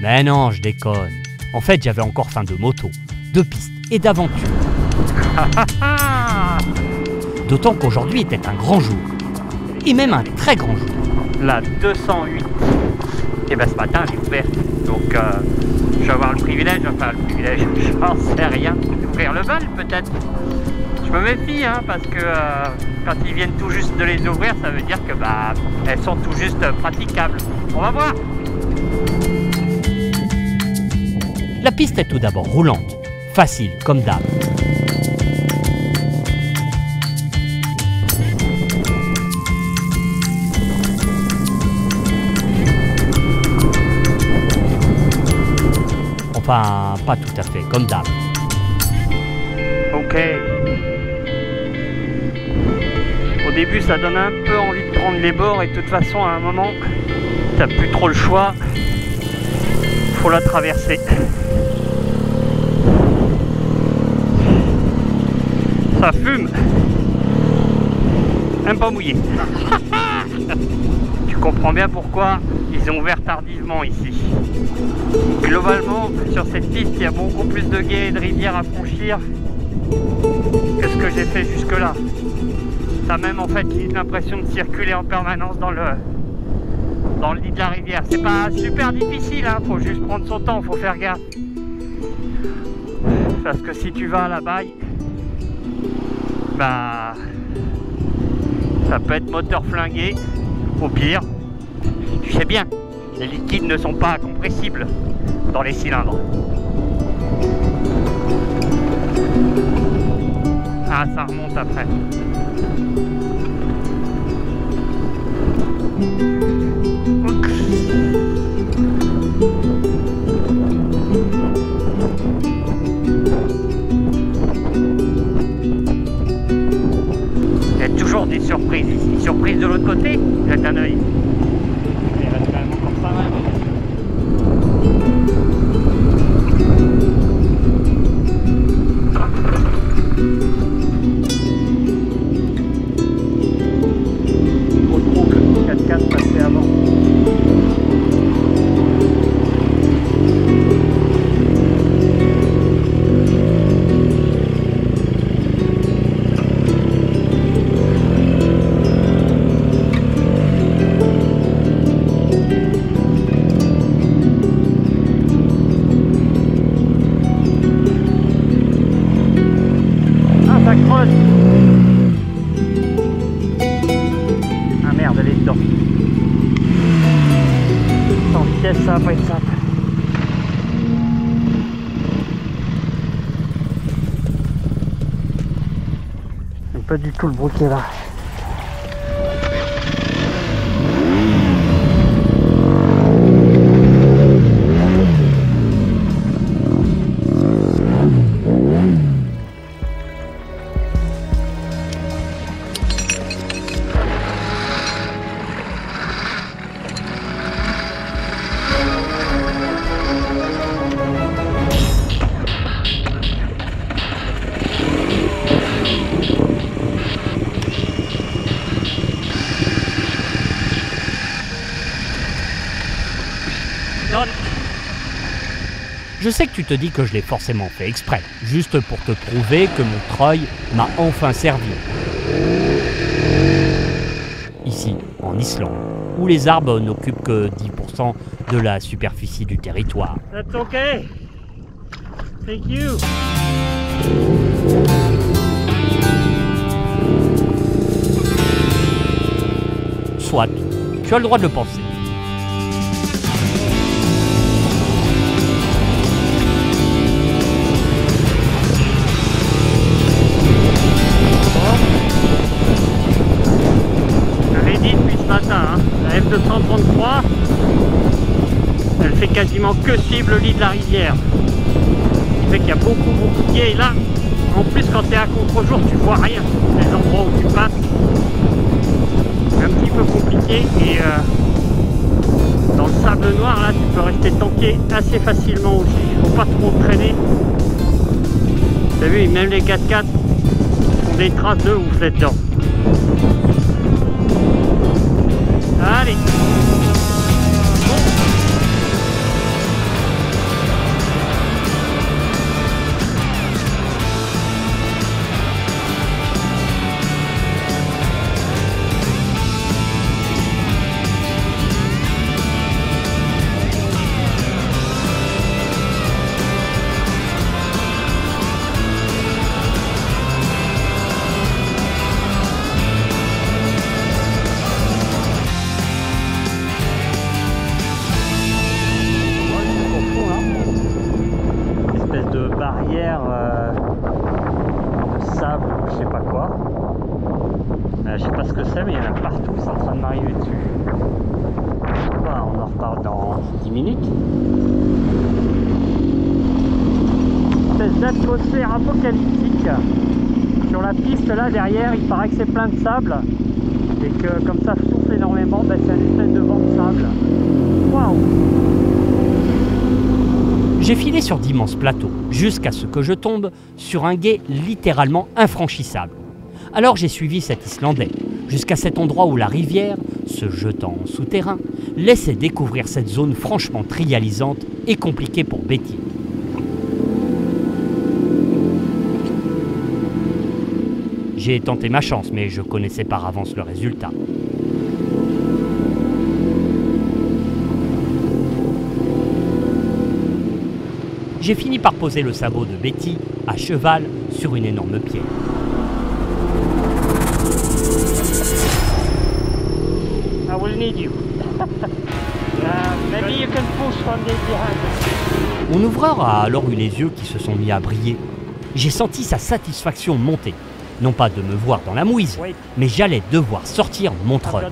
Mais non, je déconne. En fait, j'avais encore faim de moto, de piste et d'aventure. D'autant qu'aujourd'hui était un grand jour, et même un très grand jour. La 208. Et ben ce matin, j'ai ouvert. Donc je vais avoir le privilège, enfin le privilège, j'en sais rien, d'ouvrir le bal peut-être. Je me méfie hein, parce que quand ils viennent tout juste de les ouvrir, ça veut dire que bah elles sont tout juste praticables. On va voir. La piste est tout d'abord roulante, facile comme d'hab. Enfin, pas tout à fait comme d'hab. Ok. Au début ça donne un peu envie de prendre les bords et de toute façon à un moment t'as plus trop le choix, faut la traverser. Ça fume, même pas mouillé. Tu comprends bien pourquoi ils ont ouvert tardivement ici. Globalement sur cette piste il y a beaucoup plus de guets et de rivières à franchir que ce que j'ai fait jusque là. T'as même en fait l'impression de circuler en permanence dans le lit de la rivière. C'est pas super difficile, hein, faut juste prendre son temps, faut faire gaffe. Parce que si tu vas à la baille, bah ça peut être moteur flingué, au pire. Tu sais bien, les liquides ne sont pas compressibles dans les cylindres. Ah, ça remonte après. Il y a toujours des surprises ici. Surprise de l'autre côté, jette un œil. Il reste quand même encore pas mal. Pas du tout le bruit qui est là. Je sais que tu te dis que je l'ai forcément fait exprès, juste pour te prouver que mon treuil m'a enfin servi. Ici, en Islande, où les arbres n'occupent que 10% de la superficie du territoire. That's okay. Thank you. Soit, tu as le droit de le penser. Quasiment que suivre le lit de la rivière, ce qui fait qu'il y a beaucoup de pieds, et là en plus quand tu es à contre-jour tu vois rien, les endroits où tu passes c'est un petit peu compliqué, et dans le sable noir là tu peux rester tanké assez facilement aussi, il faut pas trop traîner. Tu as vu, même les 4x4 font des traces de ouf là-dedans. Allez. Atmosphère apocalyptique sur la piste là derrière, il paraît que c'est plein de sable et que comme ça souffle énormément, ben, c'est une espèce de vent de sable. Waouh. J'ai filé sur d'immenses plateaux jusqu'à ce que je tombe sur un gué littéralement infranchissable. Alors j'ai suivi cet Islandais jusqu'à cet endroit où la rivière, se jetant en souterrain, laissait découvrir cette zone franchement trialisante et compliquée pour Betty. J'ai tenté ma chance, mais je connaissais par avance le résultat. J'ai fini par poser le sabot de Betty à cheval sur une énorme pierre. I will need you. Maybe you can push from the behind. Mon ouvreur a alors eu les yeux qui se sont mis à briller. J'ai senti sa satisfaction monter. Non pas de me voir dans la mouise, mais j'allais devoir sortir mon trône.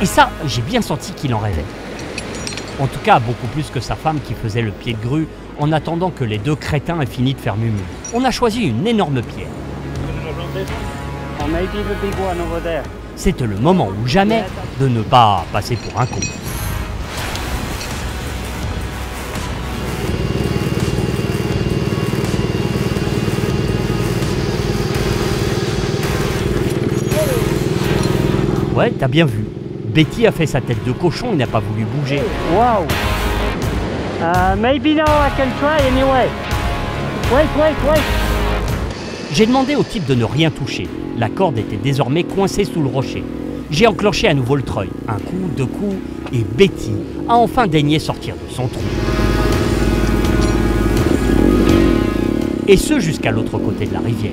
Et ça, j'ai bien senti qu'il en rêvait. En tout cas, beaucoup plus que sa femme qui faisait le pied de grue en attendant que les deux crétins aient fini de faire mumule. On a choisi une énorme pierre. C'était le moment ou jamais de ne pas passer pour un con. Ouais, t'as bien vu. Betty a fait sa tête de cochon et n'a pas voulu bouger. Wow. Maybe now I can try anyway. Wait. J'ai demandé au type de ne rien toucher. La corde était désormais coincée sous le rocher. J'ai enclenché à nouveau le treuil. Un coup, deux coups, et Betty a enfin daigné sortir de son trou. Et ce jusqu'à l'autre côté de la rivière.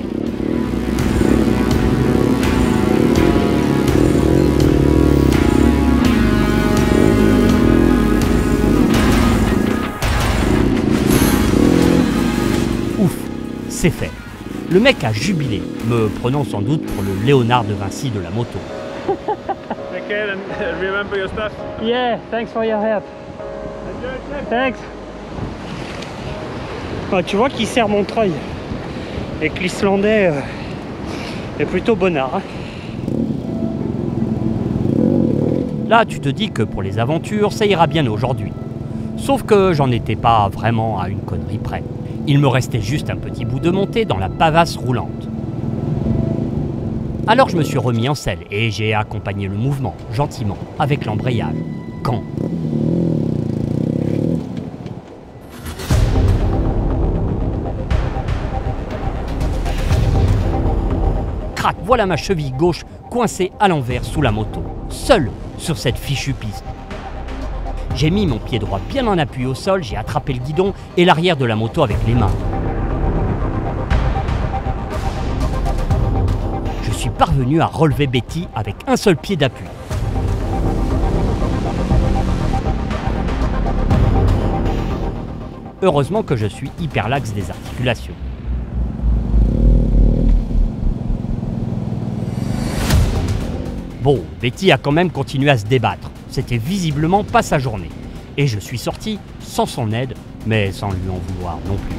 C'est fait. Le mec a jubilé, me prenant sans doute pour le Léonard de Vinci de la moto. Okay, remember your stuff. Yeah, thanks for your help. Thanks. Ah, tu vois qu'il sert mon treuil et que l'Islandais est plutôt bonnard. Hein. Là, tu te dis que pour les aventures, ça ira bien aujourd'hui. Sauf que j'en étais pas vraiment à une connerie près. Il me restait juste un petit bout de montée dans la pavasse roulante. Alors je me suis remis en selle et j'ai accompagné le mouvement, gentiment, avec l'embrayage. Quand Crac, voilà ma cheville gauche coincée à l'envers sous la moto, seule sur cette fichue piste. J'ai mis mon pied droit bien en appui au sol, j'ai attrapé le guidon et l'arrière de la moto avec les mains. Je suis parvenu à relever Betty avec un seul pied d'appui. Heureusement que je suis hyper laxe des articulations. Bon, Betty a quand même continué à se débattre. C'était visiblement pas sa journée. Et je suis sorti sans son aide, mais sans lui en vouloir non plus.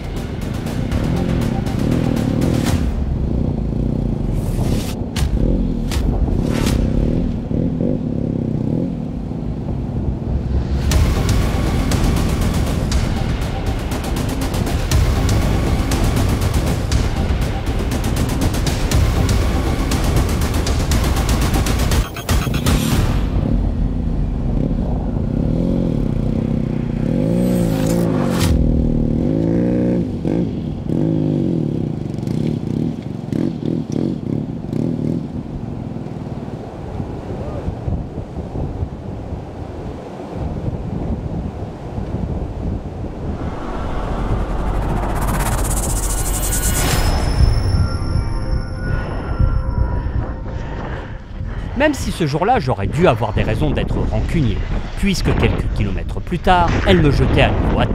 Même si ce jour-là, j'aurais dû avoir des raisons d'être rancunier, puisque quelques kilomètres plus tard, elle me jetait à nouveau à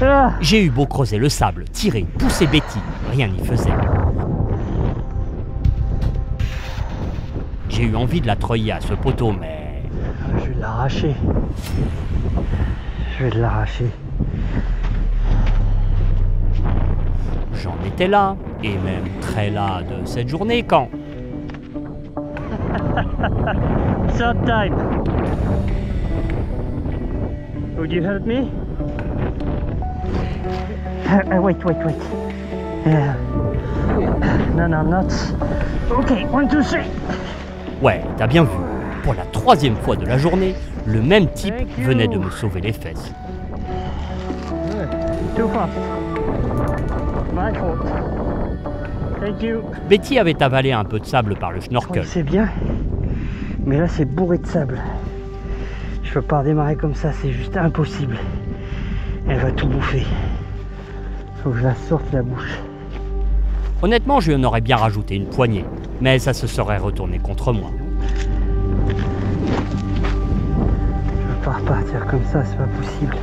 terre. J'ai eu beau creuser le sable, tirer, pousser Betty, rien n'y faisait. J'ai eu envie de la treuiller à ce poteau, mais... Je vais l'arracher. Je vais l'arracher. J'en étais là, et même très là de cette journée quand... Third time. Would you help me? Wait. No, not. Ok, 1, 2, 3. Ouais, t'as bien vu. Pour la troisième fois de la journée, le même type venait de me sauver les fesses. Betty avait avalé un peu de sable par le snorkel. C'est bien, mais là c'est bourré de sable. Je peux pas redémarrer comme ça, c'est juste impossible. Elle va tout bouffer. Faut que je la sorte la bouche. Honnêtement, je lui en aurais bien rajouté une poignée, mais ça se serait retourné contre moi. Repartir comme ça, c'est pas possible.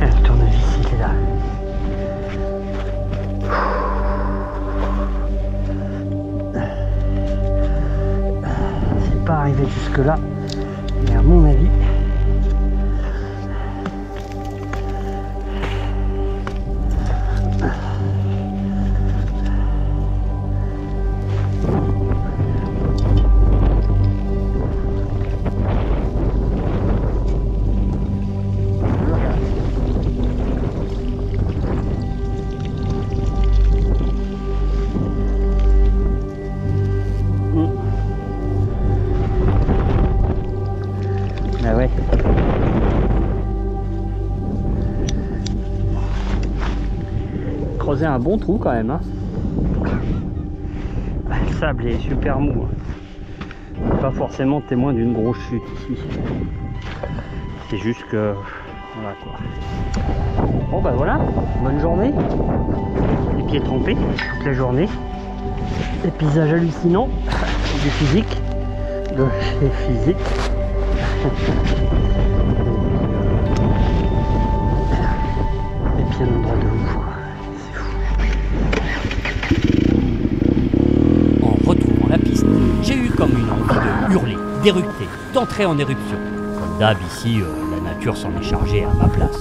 Un tournevis, il est là. C'est pas arrivé jusque là, mais à mon avis. Un bon trou quand même, hein. Le sable est super mou, hein. Pas forcément témoin d'une grosse chute ici, c'est juste que voilà quoi. Bon bah voilà, bonne journée, les pieds trempés toute la journée, des paysages hallucinants, du physique, de chez physique. Et puis un endroit de ouf. J'ai eu comme une envie de hurler, d'éructer, d'entrer en éruption. Comme d'hab ici, la nature s'en est chargée à ma place.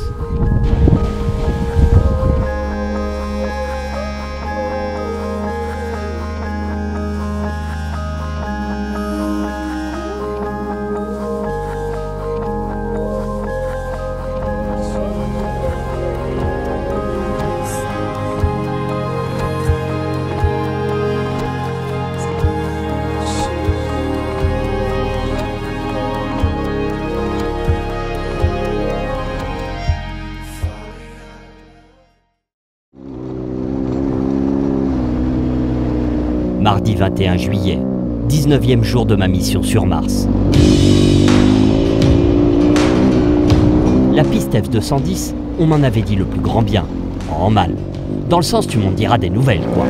21 juillet, 19e jour de ma mission sur Mars. La piste F210, on m'en avait dit le plus grand bien, en mal. Dans le sens, tu m'en diras des nouvelles, quoi.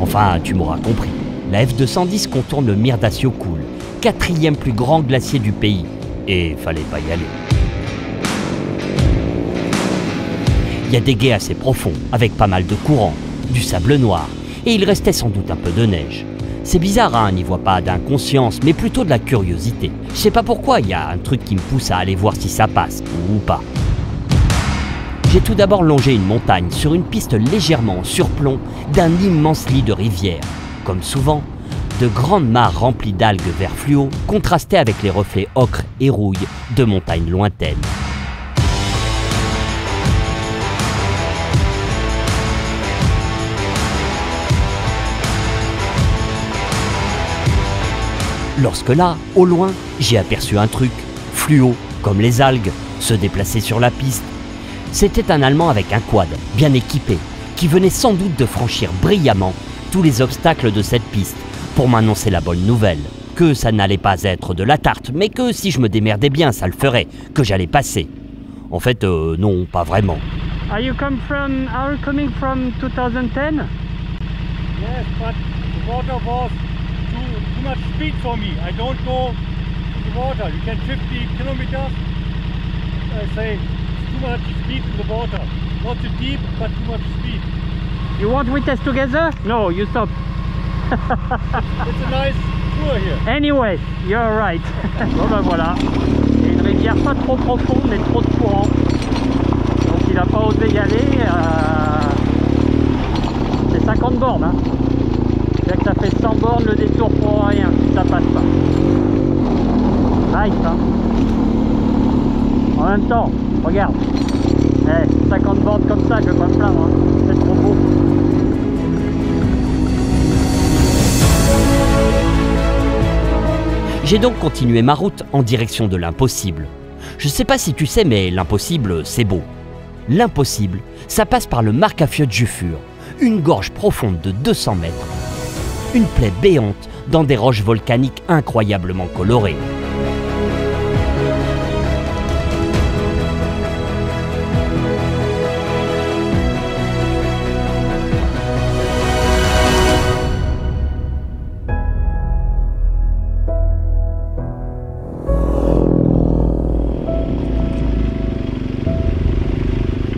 Enfin, tu m'auras compris. La F210 contourne le Mauritanie, 4e plus grand glacier du pays. Et fallait pas y aller. Il y a des gués assez profonds, avec pas mal de courants, du sable noir, et il restait sans doute un peu de neige. C'est bizarre, hein, n'y voit pas d'inconscience, mais plutôt de la curiosité. Je sais pas pourquoi, il y a un truc qui me pousse à aller voir si ça passe, ou pas. J'ai tout d'abord longé une montagne sur une piste légèrement en surplomb d'un immense lit de rivière. Comme souvent, de grandes mares remplies d'algues vert fluo contrastaient avec les reflets ocre et rouille de montagnes lointaines. Lorsque là, au loin, j'ai aperçu un truc, fluo, comme les algues, se déplacer sur la piste. C'était un Allemand avec un quad, bien équipé, qui venait sans doute de franchir brillamment tous les obstacles de cette piste pour m'annoncer la bonne nouvelle, que ça n'allait pas être de la tarte, mais que si je me démerdais bien, ça le ferait, que j'allais passer. En fait, non, pas vraiment. Are you coming from 2010? Yes, but the water was too much speed for me. I don't go to the water. You can 50 kilometers. I say too much speed in the water. Not too deep, but too much speed. You want we test together? No, you stop. It's a nice tour here. Anyway, you're right. Bon ben voilà, c'est une rivière pas trop profonde mais trop de courant. Donc il a pas osé y aller. C'est 50 bornes. Hein. C'est-à-dire que ça fait 100 bornes le détour pour rien si ça passe pas. Nice hein. En même temps, regarde. Eh, 50 bornes comme ça, je vais pas me plaindre. Hein. C'est trop beau. J'ai donc continué ma route en direction de l'impossible. Je sais pas si tu sais, mais l'impossible, c'est beau. L'impossible, ça passe par le Markafjöllsjöfur, une gorge profonde de 200 mètres. Une plaie béante dans des roches volcaniques incroyablement colorées.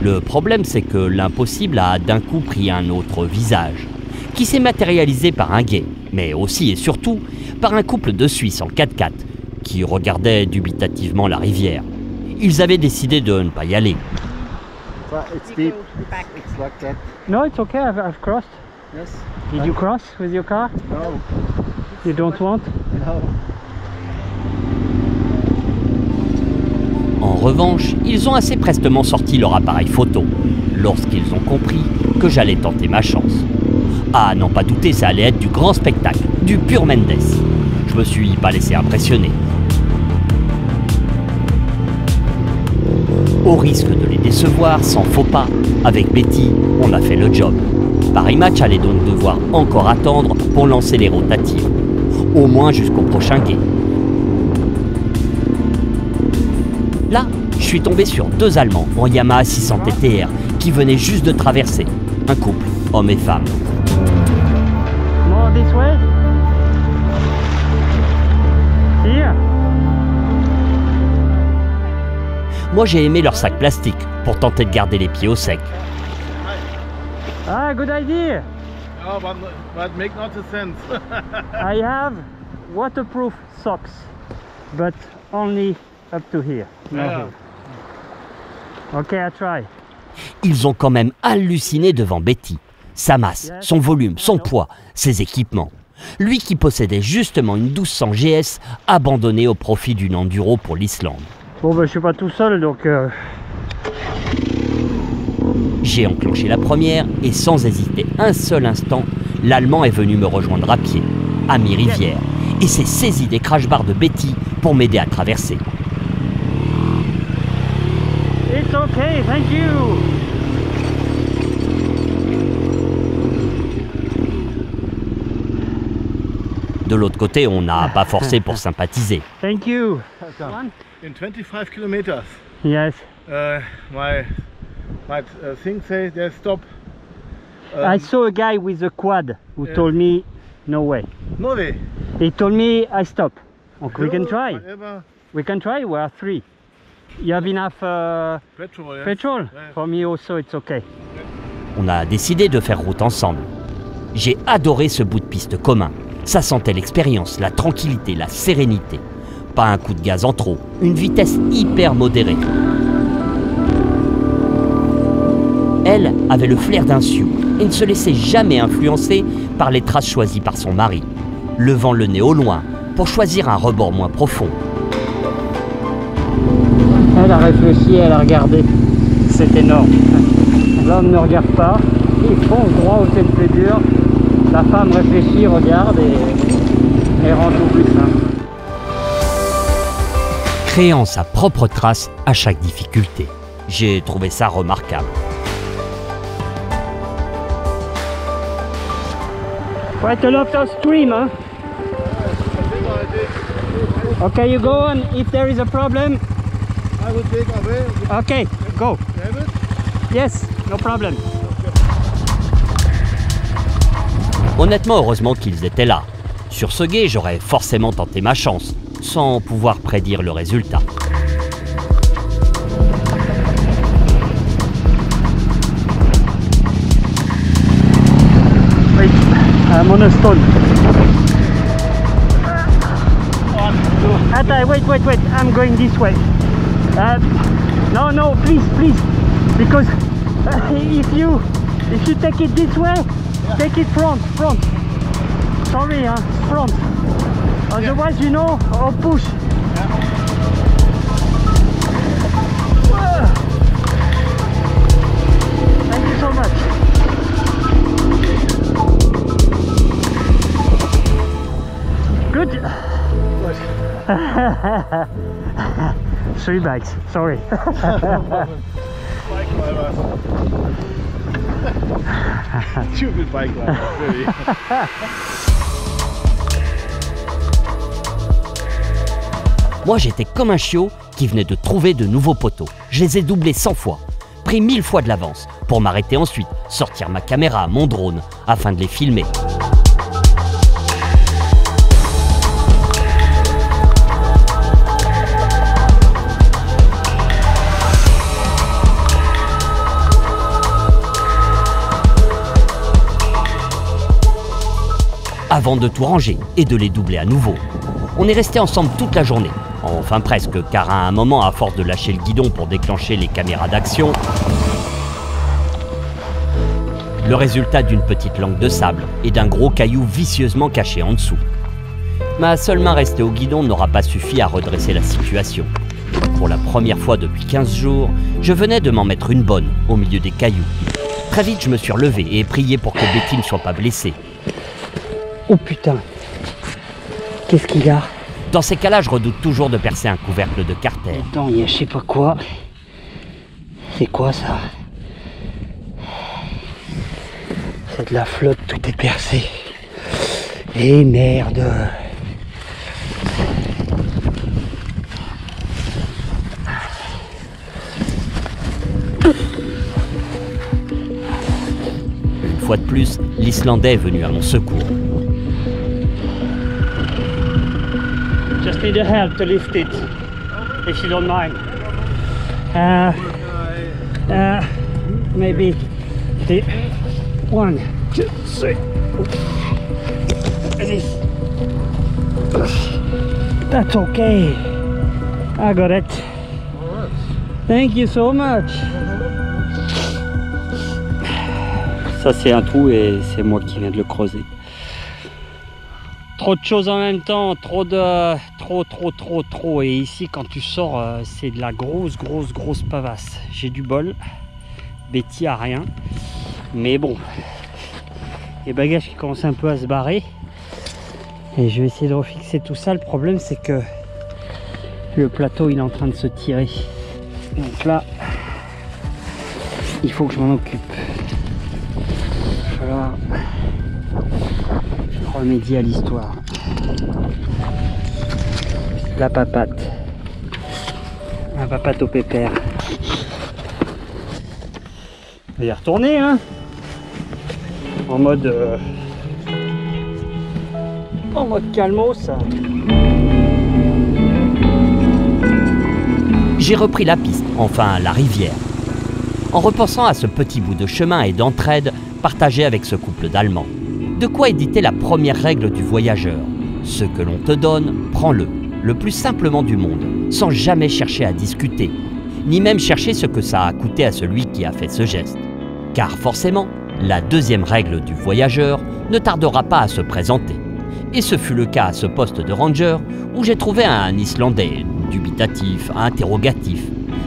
Le problème, c'est que l'impossible a d'un coup pris un autre visage, qui s'est matérialisé par un guet, mais aussi et surtout par un couple de Suisses en 4x4, qui regardaient dubitativement la rivière. Ils avaient décidé de ne pas y aller. It's deep. It's like that. No, it's okay. I've crossed. Yes. Did you cross with your car? No. You don't want? No. En revanche, ils ont assez prestement sorti leur appareil photo, lorsqu'ils ont compris que j'allais tenter ma chance. Ah, n'en pas douter, ça allait être du grand spectacle, du pur Mendes. Je me suis pas laissé impressionner. Au risque de les décevoir, sans faux pas, avec Betty, on a fait le job. Paris Match allait donc devoir encore attendre pour lancer les rotatives, au moins jusqu'au prochain guet. Là, je suis tombé sur deux Allemands en Yamaha 600 TTR qui venaient juste de traverser. Un couple, homme et femme. More this way? Here? Moi, j'ai aimé leur sac plastique pour tenter de garder les pieds au sec. Ah, good idea! Oh, but make not a sense. I have waterproof socks, but only up to here. Yeah. Okay, I try. Ils ont quand même halluciné devant Betty. Sa masse, son volume, son poids, ses équipements. Lui qui possédait justement une 1200 GS abandonnée au profit d'une enduro pour l'Islande. Bon ben je suis pas tout seul donc... J'ai enclenché la première et sans hésiter un seul instant, l'Allemand est venu me rejoindre à pied, à mi-rivière, et s'est saisi des crash bars de Betty pour m'aider à traverser. It's okay, thank you. De l'autre côté, on n'a pas forcé pour sympathiser. Thank you. In 25 kilometers. Yes. My thing says they stop. I saw a guy with a quad who told me no way. No way. He told me I stop. We can try. Whatever. We can try. We are three. You have enough petrol. Yeah. Petrol. Yeah. For me also, it's okay. On a décidé de faire route ensemble. J'ai adoré ce bout de piste commun. Ça sentait l'expérience, la tranquillité, la sérénité. Pas un coup de gaz en trop, une vitesse hyper modérée. Elle avait le flair d'un Sioux et ne se laissait jamais influencer par les traces choisies par son mari, levant le nez au loin pour choisir un rebord moins profond. Elle a réfléchi, elle a regardé. C'est énorme. L'homme ne regarde pas, il fonce droit où c'est le plus dur. La femme réfléchit, regarde et rend tout plus simple. Créant sa propre trace à chaque difficulté. J'ai trouvé ça remarquable. Quite a lot of stream, huh? Okay, you go and if there is a problem, I will take away. Okay, go. Yes, no problem. Honnêtement, heureusement qu'ils étaient là. Sur ce gué, j'aurais forcément tenté ma chance, sans pouvoir prédire le résultat. Wait, I'm on a stone. Atai, wait, I'm going this way. No, please, because if you take it this way, take it front. Sorry, huh? Front. Otherwise, you know, or push. Thank you so much. Good. What? 3 bags. Sorry. Moi j'étais comme un chiot qui venait de trouver de nouveaux poteaux. Je les ai doublés 100 fois, pris 1000 fois de l'avance, pour m'arrêter ensuite, sortir ma caméra, mon drone, afin de les filmer. Avant de tout ranger et de les doubler à nouveau. On est restés ensemble toute la journée, enfin presque, car à un moment, à force de lâcher le guidon pour déclencher les caméras d'action, le résultat d'une petite langue de sable et d'un gros caillou vicieusement caché en dessous. Ma seule main restée au guidon n'aura pas suffi à redresser la situation. Pour la première fois depuis 15 jours, je venais de m'en mettre une bonne au milieu des cailloux. Très vite, je me suis relevé et ai prié pour que Betty ne soit pas blessée. Oh putain, qu'est-ce qu'il y a? Dans ces cas-là, je redoute toujours de percer un couvercle de carter. Attends, il y a je sais pas quoi. C'est quoi ça? C'est de la flotte, tout est percé. Et merde. Une fois de plus, l'Islandais est venu à mon secours. Just need help to lift it, if you don't mind. Maybe the 1, 2, 3. That's okay. I got it. Thank you so much. Ça c'est un trou et c'est moi qui viens de le creuser. Trop de choses en même temps, trop. Et ici, quand tu sors, c'est de la grosse pavasse. J'ai du bol. Betty a rien. Mais bon, les bagages qui commencent un peu à se barrer. Et je vais essayer de refixer tout ça. Le problème, c'est que le plateau, il est en train de se tirer. Donc là, il faut que je m'en occupe. Voilà. Remédier à l'histoire. La papate. La papate au pépère. On va y retourner, hein, en mode... en mode calmos. J'ai repris la piste, enfin la rivière, en repensant à ce petit bout de chemin et d'entraide partagé avec ce couple d'Allemands. De quoi éditer la première règle du voyageur. Ce que l'on te donne, prends-le, le plus simplement du monde, sans jamais chercher à discuter, ni même chercher ce que ça a coûté à celui qui a fait ce geste. Car forcément, la deuxième règle du voyageur ne tardera pas à se présenter. Et ce fut le cas à ce poste de ranger où j'ai trouvé un Islandais, dubitatif, interrogatif,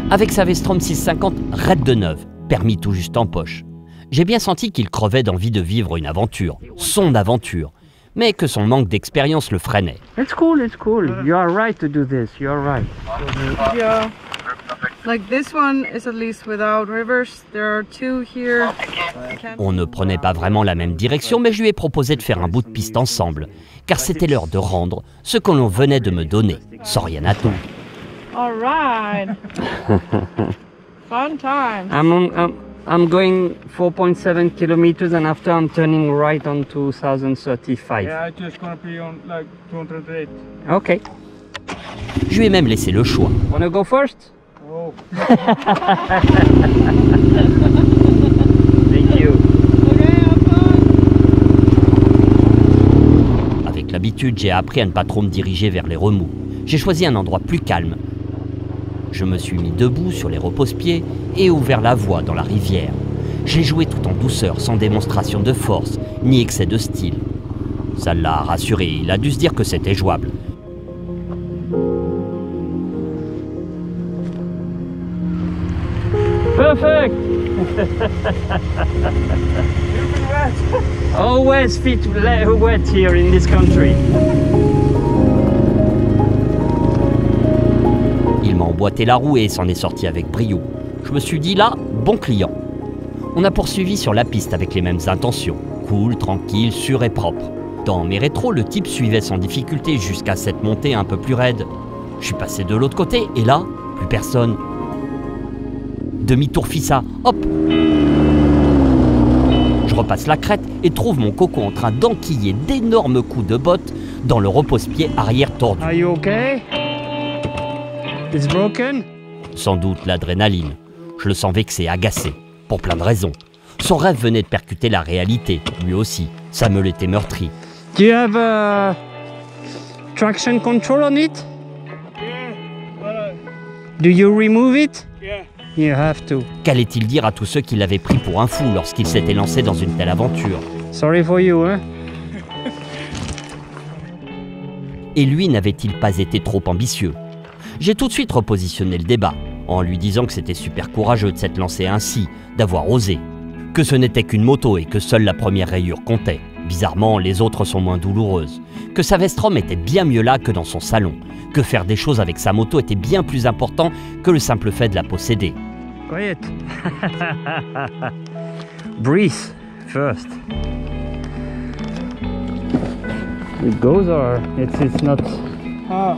avec sa Vestrom 650 raide de neuve, permis tout juste en poche. J'ai bien senti qu'il crevait d'envie de vivre une aventure, son aventure, mais que son manque d'expérience le freinait. It's cool, it's cool. You are right to do this. You are right. Yeah. Like this one is at least without rivers. There are two here. On ne prenait pas vraiment la même direction, mais je lui ai proposé de faire un bout de piste ensemble, car c'était l'heure de rendre ce que l'on venait de me donner, sans rien attendre. All right. Fun time. I'm going 4.7 kilometers and after I'm turning right on 2035. Yeah, I'm just gonna be on like 208. Okay. Je lui ai même laissé le choix. Wanna go first? Oh. Thank you. Avec l'habitude, j'ai appris à ne pas trop me diriger vers les remous. J'ai choisi un endroit plus calme. Je me suis mis debout sur les repose-pieds et ouvert la voie dans la rivière. J'ai joué tout en douceur, sans démonstration de force, ni excès de style. Ça l'a rassuré, il a dû se dire que c'était jouable. Perfect. Always feet wet here in this country. Il m'a emboîté la roue et s'en est sorti avec brio. Je me suis dit là, bon client. On a poursuivi sur la piste avec les mêmes intentions. Cool, tranquille, sûr et propre. Dans mes rétros, le type suivait sans difficulté jusqu'à cette montée un peu plus raide. Je suis passé de l'autre côté et là, plus personne. Demi-tour fissa, hop. Je repasse la crête et trouve mon coco en train d'enquiller d'énormes coups de botte dans le repose-pied arrière tordu. Are you okay? It's broken? Sans doute l'adrénaline. Je le sens vexé, agacé, pour plein de raisons. Son rêve venait de percuter la réalité, lui aussi. Ça me l'était meurtri. Do you have a traction control on it? Yeah. Voilà. Do you remove it? Yeah. You have to. Qu'allait-il dire à tous ceux qui l'avaient pris pour un fou lorsqu'il s'était lancé dans une telle aventure? Sorry for you, hein? Et lui n'avait-il pas été trop ambitieux? J'ai tout de suite repositionné le débat, en lui disant que c'était super courageux de s'être lancé ainsi, d'avoir osé, que ce n'était qu'une moto et que seule la première rayure comptait. Bizarrement, les autres sont moins douloureuses, que sa Vestrom était bien mieux là que dans son salon, que faire des choses avec sa moto était bien plus important que le simple fait de la posséder. Quiet. Breathe first. It goes or it's not. Ah.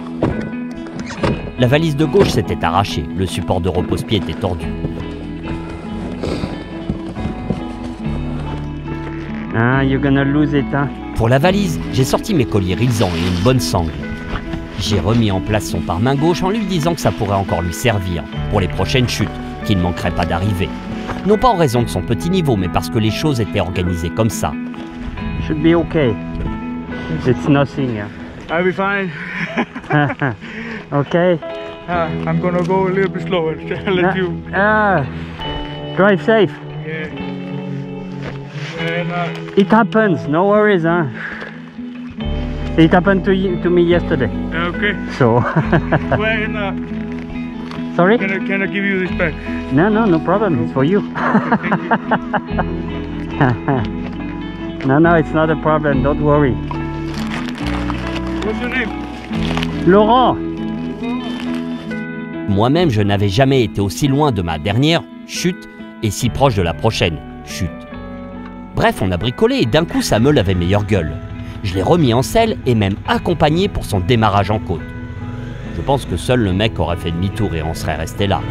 La valise de gauche s'était arrachée, le support de repose-pied était tordu. Ah, you're gonna lose it, hein. Pour la valise, j'ai sorti mes colliers rilsants et une bonne sangle. J'ai remis en place son pare-main gauche en lui disant que ça pourrait encore lui servir pour les prochaines chutes, qu'il ne manquerait pas d'arriver. Non pas en raison de son petit niveau, mais parce que les choses étaient organisées comme ça. Should be okay. It's nothing. I'll be fine. Okay. I'm gonna go a little bit slower. Let you. Drive safe. Yeah. It happens, no worries, huh? It happened to me yesterday. Okay. So. When, sorry? Can I give you this back? No problem. It's for you. Okay, thank you. No, it's not a problem. Don't worry. What's your name? Laurent. Moi-même, je n'avais jamais été aussi loin de ma dernière chute et si proche de la prochaine chute. Bref, on a bricolé et d'un coup, ça me l'avait meilleure gueule. Je l'ai remis en selle et même accompagné pour son démarrage en côte. Je pense que seul le mec aurait fait demi-tour et on serait resté là.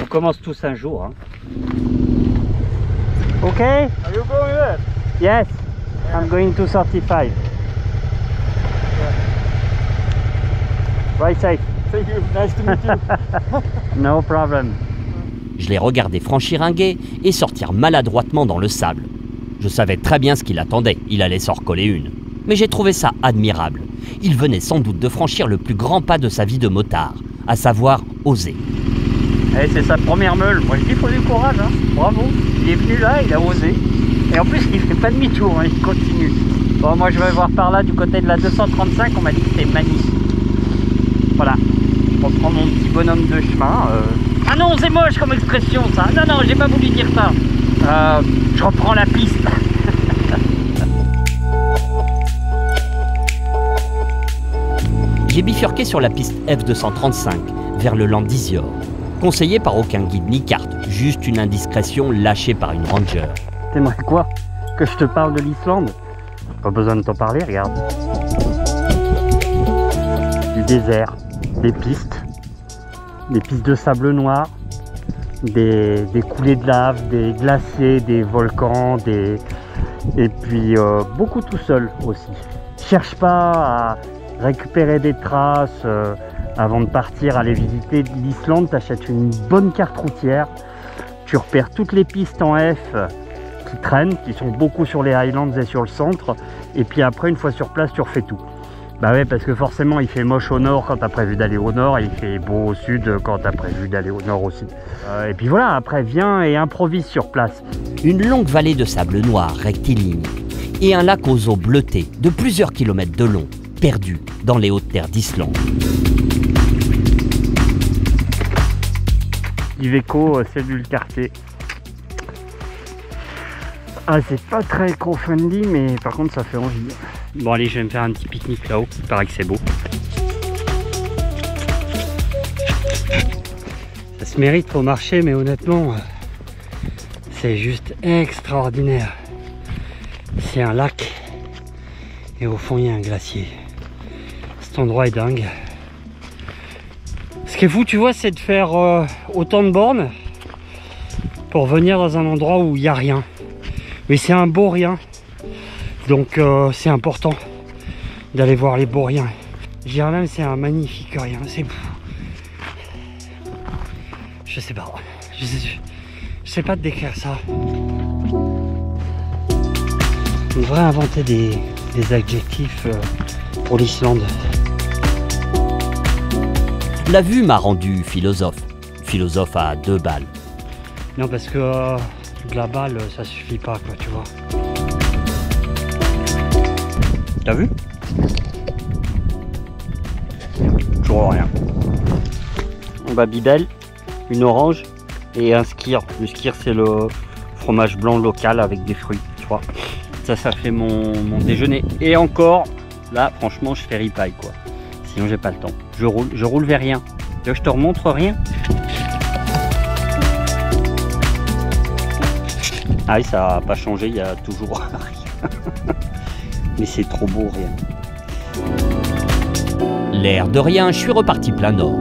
On commence tous un jour, hein. Ok? Are you going there? Yes, yeah. I'm going to 35. Yeah. Right side. Thank you. Nice to meet you. No problem. Je l'ai regardé franchir un gué et sortir maladroitement dans le sable. Je savais très bien ce qu'il attendait, il allait s'en recoller une. Mais j'ai trouvé ça admirable. Il venait sans doute de franchir le plus grand pas de sa vie de motard, à savoir oser. Hey, c'est sa première meule, moi je dis qu'il faut du courage, hein. Bravo. Il est venu là, il a osé. Et en plus il fait pas demi-tour, hein, il continue. Bon, moi je vais voir par là du côté de la 235, on m'a dit que c'était magnifique. Voilà. Je reprends mon petit bonhomme de chemin. Ah non, c'est moche comme expression ça. Non, non, j'ai pas voulu dire ça. Je reprends la piste. J'ai bifurqué sur la piste F235, vers le Land d'Izior. Conseillé par aucun guide ni carte, juste une indiscrétion lâchée par une ranger. T'aimerais quoi? Que je te parle de l'Islande? Pas besoin de t'en parler, regarde. Du désert, des pistes de sable noir, des coulées de lave, des glaciers, des volcans, et puis beaucoup tout seul aussi. Cherche pas à récupérer des traces. Avant de partir aller visiter l'Islande, t'achètes une bonne carte routière, tu repères toutes les pistes en F qui traînent, qui sont beaucoup sur les Highlands et sur le centre, et puis après une fois sur place tu refais tout. Bah ouais, parce que forcément il fait moche au nord quand t'as prévu d'aller au nord, et il fait beau au sud quand t'as prévu d'aller au nord aussi. Et puis voilà, après viens et improvise sur place. Une longue vallée de sable noir rectiligne, et un lac aux eaux bleutées de plusieurs kilomètres de long, perdu dans les hautes terres d'Islande. Iveco, cellule quartier. Ah, c'est pas très eco-friendly, mais par contre ça fait envie. Bon allez, je vais me faire un petit pique-nique là-haut, il paraît que c'est beau. Ça se mérite au marché, mais honnêtement, c'est juste extraordinaire. C'est un lac, et au fond il y a un glacier. Cet endroit est dingue. Ce qui est fou, tu vois, c'est de faire autant de bornes pour venir dans un endroit où il n'y a rien. Mais c'est un beau rien. Donc c'est important d'aller voir les beaux riens. Girlem, c'est un magnifique rien. C'est fou. Je sais pas. Je sais pas te décrire ça. On devrait inventer des adjectifs pour l'Islande. La vue m'a rendu philosophe. Philosophe à deux balles. Non, parce que de la balle, ça suffit pas, quoi, tu vois. T'as vu? Toujours rien. On va bidelle, une orange et un skir. Le skir, c'est le fromage blanc local avec des fruits, tu vois. Ça fait mon déjeuner. Et encore, là, franchement, je fais ripaille, quoi. Sinon, j'ai pas le temps. Je roule vers rien. Là, je te remontre rien. Ah oui, ça n'a pas changé, il y a toujours rien. Mais c'est trop beau, rien. L'air de rien, je suis reparti plein nord.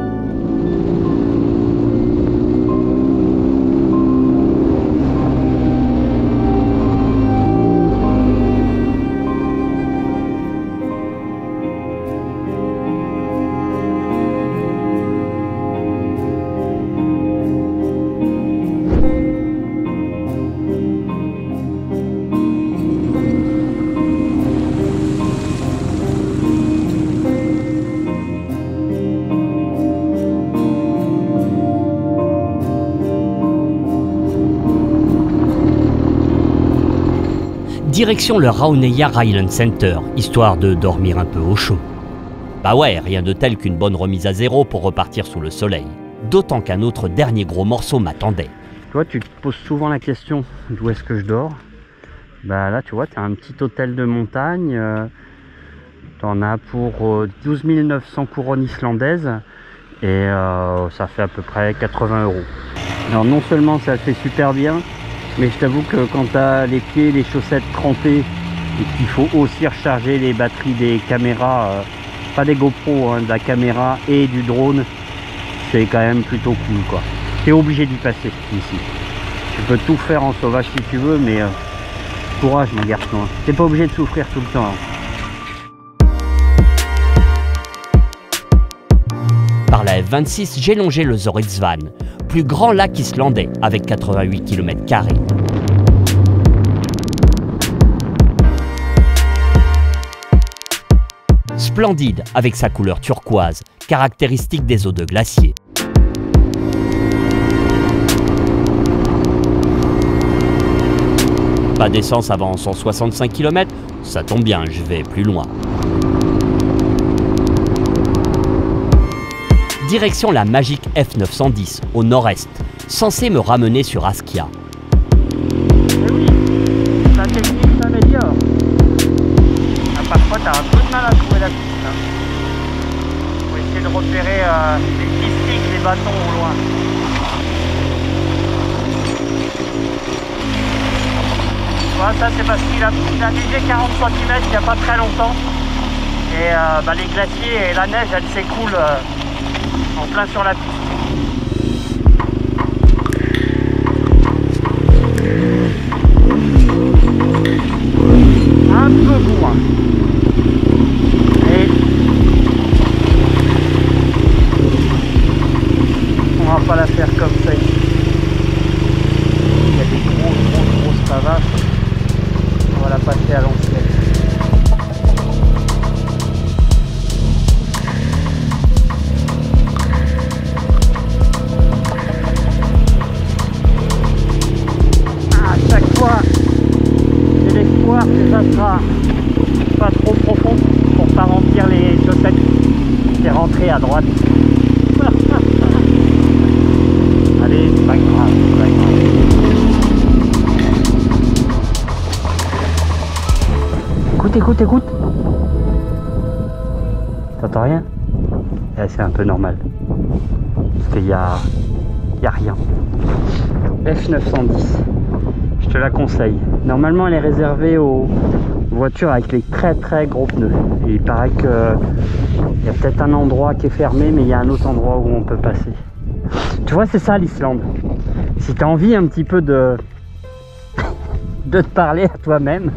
Direction le Rauneya Island Center, histoire de dormir un peu au chaud. Bah ouais, rien de tel qu'une bonne remise à zéro pour repartir sous le soleil. D'autant qu'un autre dernier gros morceau m'attendait. Tu vois, tu te poses souvent la question d'où est-ce que je dors. Bah là, tu vois, t'as un petit hôtel de montagne. T'en as pour 12 900 couronnes islandaises et ça fait à peu près 80 €. Alors non seulement ça fait super bien, mais je t'avoue que quand t'as les pieds, les chaussettes trempées et qu'il faut aussi recharger les batteries des caméras, pas des GoPro, hein, de la caméra et du drone, c'est quand même plutôt cool quoi. T'es obligé d'y passer ici. Tu peux tout faire en sauvage si tu veux, mais courage mon garçon, hein. T'es pas obligé de souffrir tout le temps. Hein. Par la F26, j'ai longé le Zoridsvann, plus grand lac islandais avec 88 km². Splendide avec sa couleur turquoise, caractéristique des eaux de glacier. Pas d'essence avant 165 km, ça tombe bien, je vais plus loin. Direction la magique F910, au nord-est, censée me ramener sur Askia. Eh oui, la technique s'améliore. Parfois, t'as un peu de mal à trouver la piste. Hein. Faut essayer de repérer les pistiques, les bâtons au loin. Voilà, ça c'est parce qu'il a léger 40 cm il n'y a pas très longtemps. Et les glaciers et la neige, elle s'écoule. En plein sur la piste. Un peu bourrin. Et on va pas la faire comme ça ici. Il y a des grosses pavages. On va la passer à l'ancienne. Que ça sera pas trop profond pour pas remplir les chaussettes. C'est rentré à droite. Allez, c'est pas grave, c'est pas grave. Écoute, écoute, écoute. T'entends rien? Eh, c'est un peu normal. Parce qu'il y a rien. F910. Je te la conseille. Normalement, elle est réservée aux voitures avec les très gros pneus. Et il paraît que il y a peut-être un endroit qui est fermé, mais il y a un autre endroit où on peut passer. Tu vois, c'est ça l'Islande. Si tu as envie un petit peu de te parler à toi-même,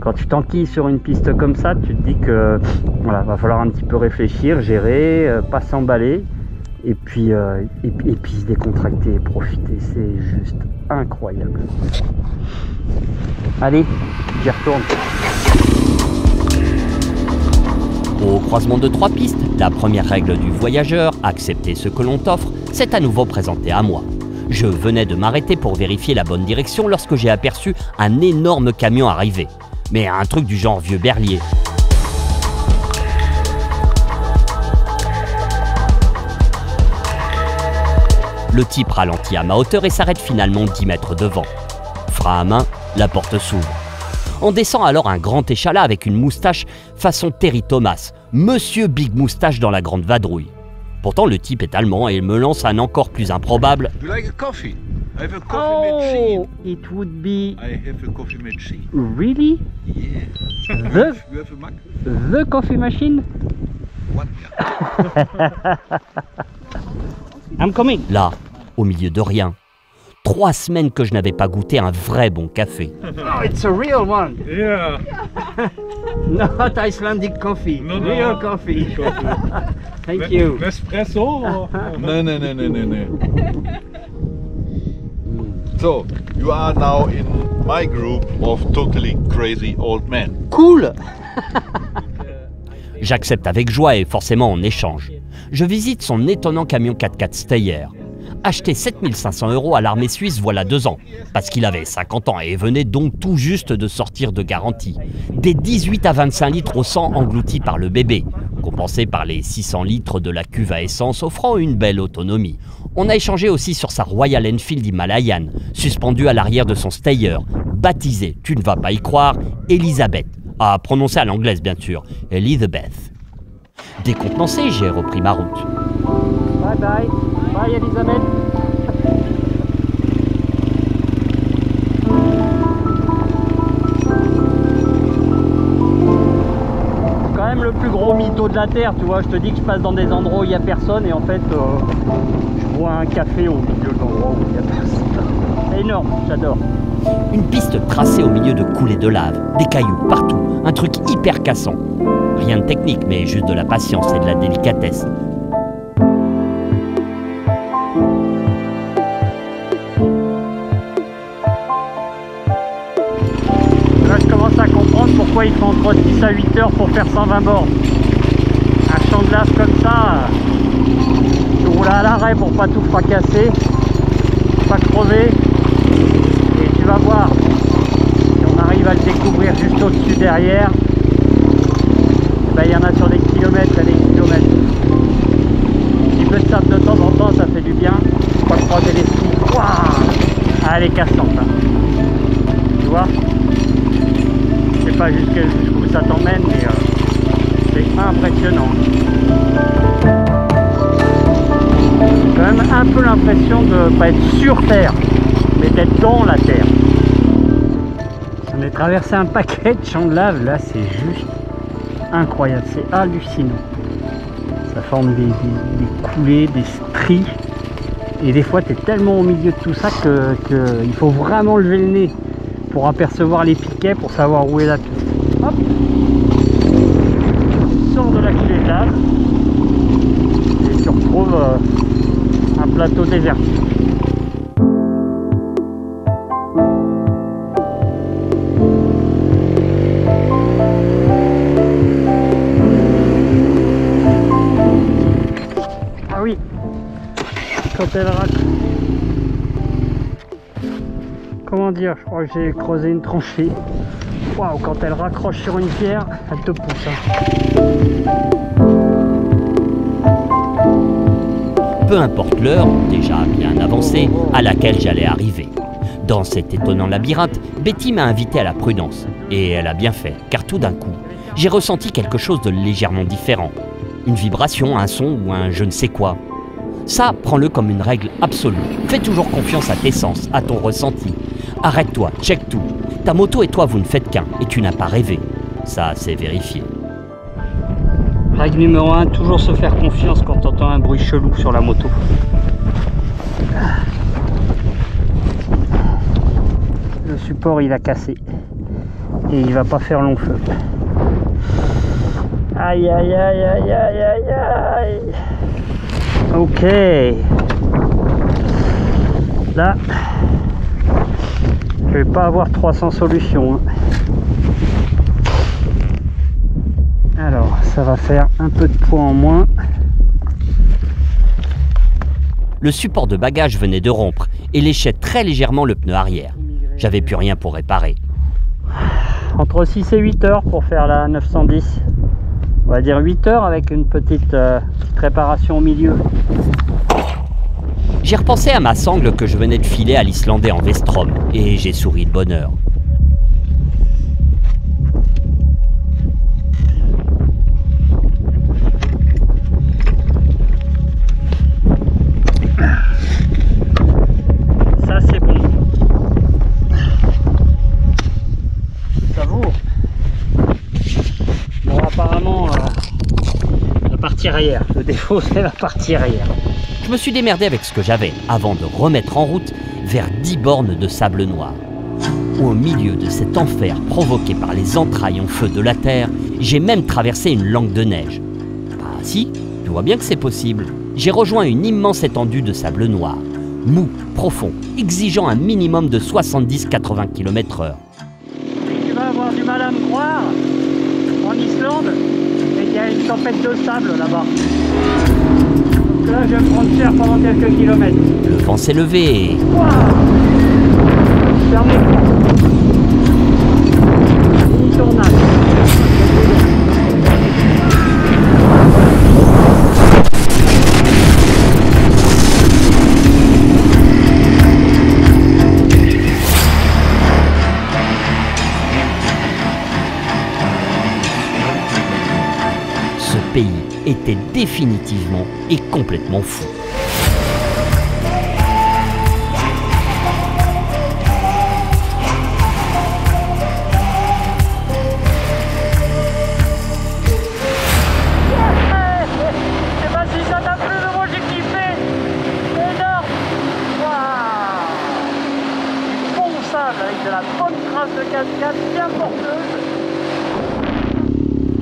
quand tu t'enquilles sur une piste comme ça, tu te dis que voilà, va falloir un petit peu réfléchir, gérer, pas s'emballer. Et puis se décontracter et profiter, c'est juste incroyable. Allez, j'y retourne. Au croisement de 3 pistes, la première règle du voyageur, accepter ce que l'on t'offre, s'est à nouveau présentée à moi. Je venais de m'arrêter pour vérifier la bonne direction lorsque j'ai aperçu un énorme camion arriver. Mais un truc du genre vieux berlier. Le type ralentit à ma hauteur et s'arrête finalement 10 mètres devant. Frein à main, la porte s'ouvre. On descend alors un grand échalas avec une moustache façon Terry Thomas, Monsieur Big Moustache dans la grande vadrouille. Pourtant le type est allemand et me lance un encore plus improbable. Do you like a coffee? I have a coffee machine. It would be. I have a coffee machine. Really? Yeah. The coffee machine? What? I'm coming. Là, au milieu de rien, 3 semaines que je n'avais pas goûté un vrai bon café. Oh, it's a real one. Yeah. Not Icelandic coffee. No, no. Real coffee. Thank you. Espresso? No, no, no, no, no, no. So, you are now in my group of totally crazy old men. Cool. J'accepte avec joie et forcément en échange. Je visite son étonnant camion 4x4 Steyr. Acheté 7 500 € à l'armée suisse voilà 2 ans, parce qu'il avait 50 ans et venait donc tout juste de sortir de garantie. Des 18 à 25 litres au 100 engloutis par le bébé, compensés par les 600 litres de la cuve à essence offrant une belle autonomie. On a échangé aussi sur sa Royal Enfield Himalayan, suspendue à l'arrière de son Steyr, baptisée, tu ne vas pas y croire, Elizabeth, à prononcer à l'anglaise bien sûr, Elizabeth. Décontenancé, j'ai repris ma route. Bye bye, bye Elizabeth. Quand même le plus gros mytho de la terre, tu vois, je te dis que je passe dans des endroits où il n'y a personne et en fait je bois un café au milieu de l'endroit où il n'y a personne. C'est énorme, j'adore. Une piste tracée au milieu de coulées de lave, des cailloux partout, un truc hyper cassant. Rien de technique, mais juste de la patience et de la délicatesse. Là, je commence à comprendre pourquoi ils font entre 10 à 8 heures pour faire 120 bornes. Un champ de lave comme ça, je roule à l'arrêt pour pas tout fracasser, pas crever. Et tu vas voir, si on arrive à le découvrir juste au-dessus derrière, il y en a sur des kilomètres et des kilomètres. Un petit peu de sable de temps en temps, ça fait du bien. Quand je prends des skis, waouh, elle est cassante. Hein. Tu vois, je sais pas jusqu'où ça t'emmène, mais c'est impressionnant. J'ai quand même un peu l'impression de pas être sur terre, mais d'être dans la terre. On est traversé un paquet de champs de lave, là c'est juste incroyable, c'est hallucinant. Ça forme des coulées, des stries. Et des fois, tu es tellement au milieu de tout ça que il faut vraiment lever le nez pour apercevoir les piquets, pour savoir où est la piste. Hop, tu sors de la coulée de lave et tu retrouves un plateau désertique. Comment dire, je crois que j'ai creusé une tranchée. Waouh, quand elle raccroche sur une pierre, elle te pousse. Peu importe l'heure, déjà bien avancée, à laquelle j'allais arriver. Dans cet étonnant labyrinthe, Betty m'a invité à la prudence. Et elle a bien fait, car tout d'un coup, j'ai ressenti quelque chose de légèrement différent. Une vibration, un son ou un je ne sais quoi. Ça, prends-le comme une règle absolue. Fais toujours confiance à tes sens, à ton ressenti. Arrête-toi, check tout. Ta moto et toi, vous ne faites qu'un, et tu n'as pas rêvé. Ça, c'est vérifié. Règle numéro 1, toujours se faire confiance quand t'entends un bruit chelou sur la moto. Le support, il a cassé. Et il va pas faire long feu. Aïe, aïe, aïe, aïe, aïe, aïe, aïe. Ok, là, je vais pas avoir 300 solutions. Alors, ça va faire un peu de poids en moins. Le support de bagage venait de rompre et léchait très légèrement le pneu arrière. J'avais plus rien pour réparer. Entre 6 et 8 heures pour faire la 910. On va dire 8 heures avec une petite réparation au milieu. J'ai repensé à ma sangle que je venais de filer à l'Islandais en Vestrom et j'ai souri de bonheur. Ça c'est bon. Savoure. Bon, apparemment, la partie arrière. Le défaut, c'est la partie arrière. Je me suis démerdé avec ce que j'avais avant de remettre en route vers 10 bornes de sable noir. Au milieu de cet enfer provoqué par les entrailles en feu de la terre, j'ai même traversé une langue de neige. Ah si, tu vois bien que c'est possible. J'ai rejoint une immense étendue de sable noir, mou, profond, exigeant un minimum de 70-80 km/h. Tu vas avoir du mal à me croire. En Islande, et il y a une tempête de sable là-bas. Donc là, je vais me prendre cher pendant quelques kilomètres. Le vent s'est levé. Wow, je ferme les portes. Mini tournage. était définitivement et complètement fou.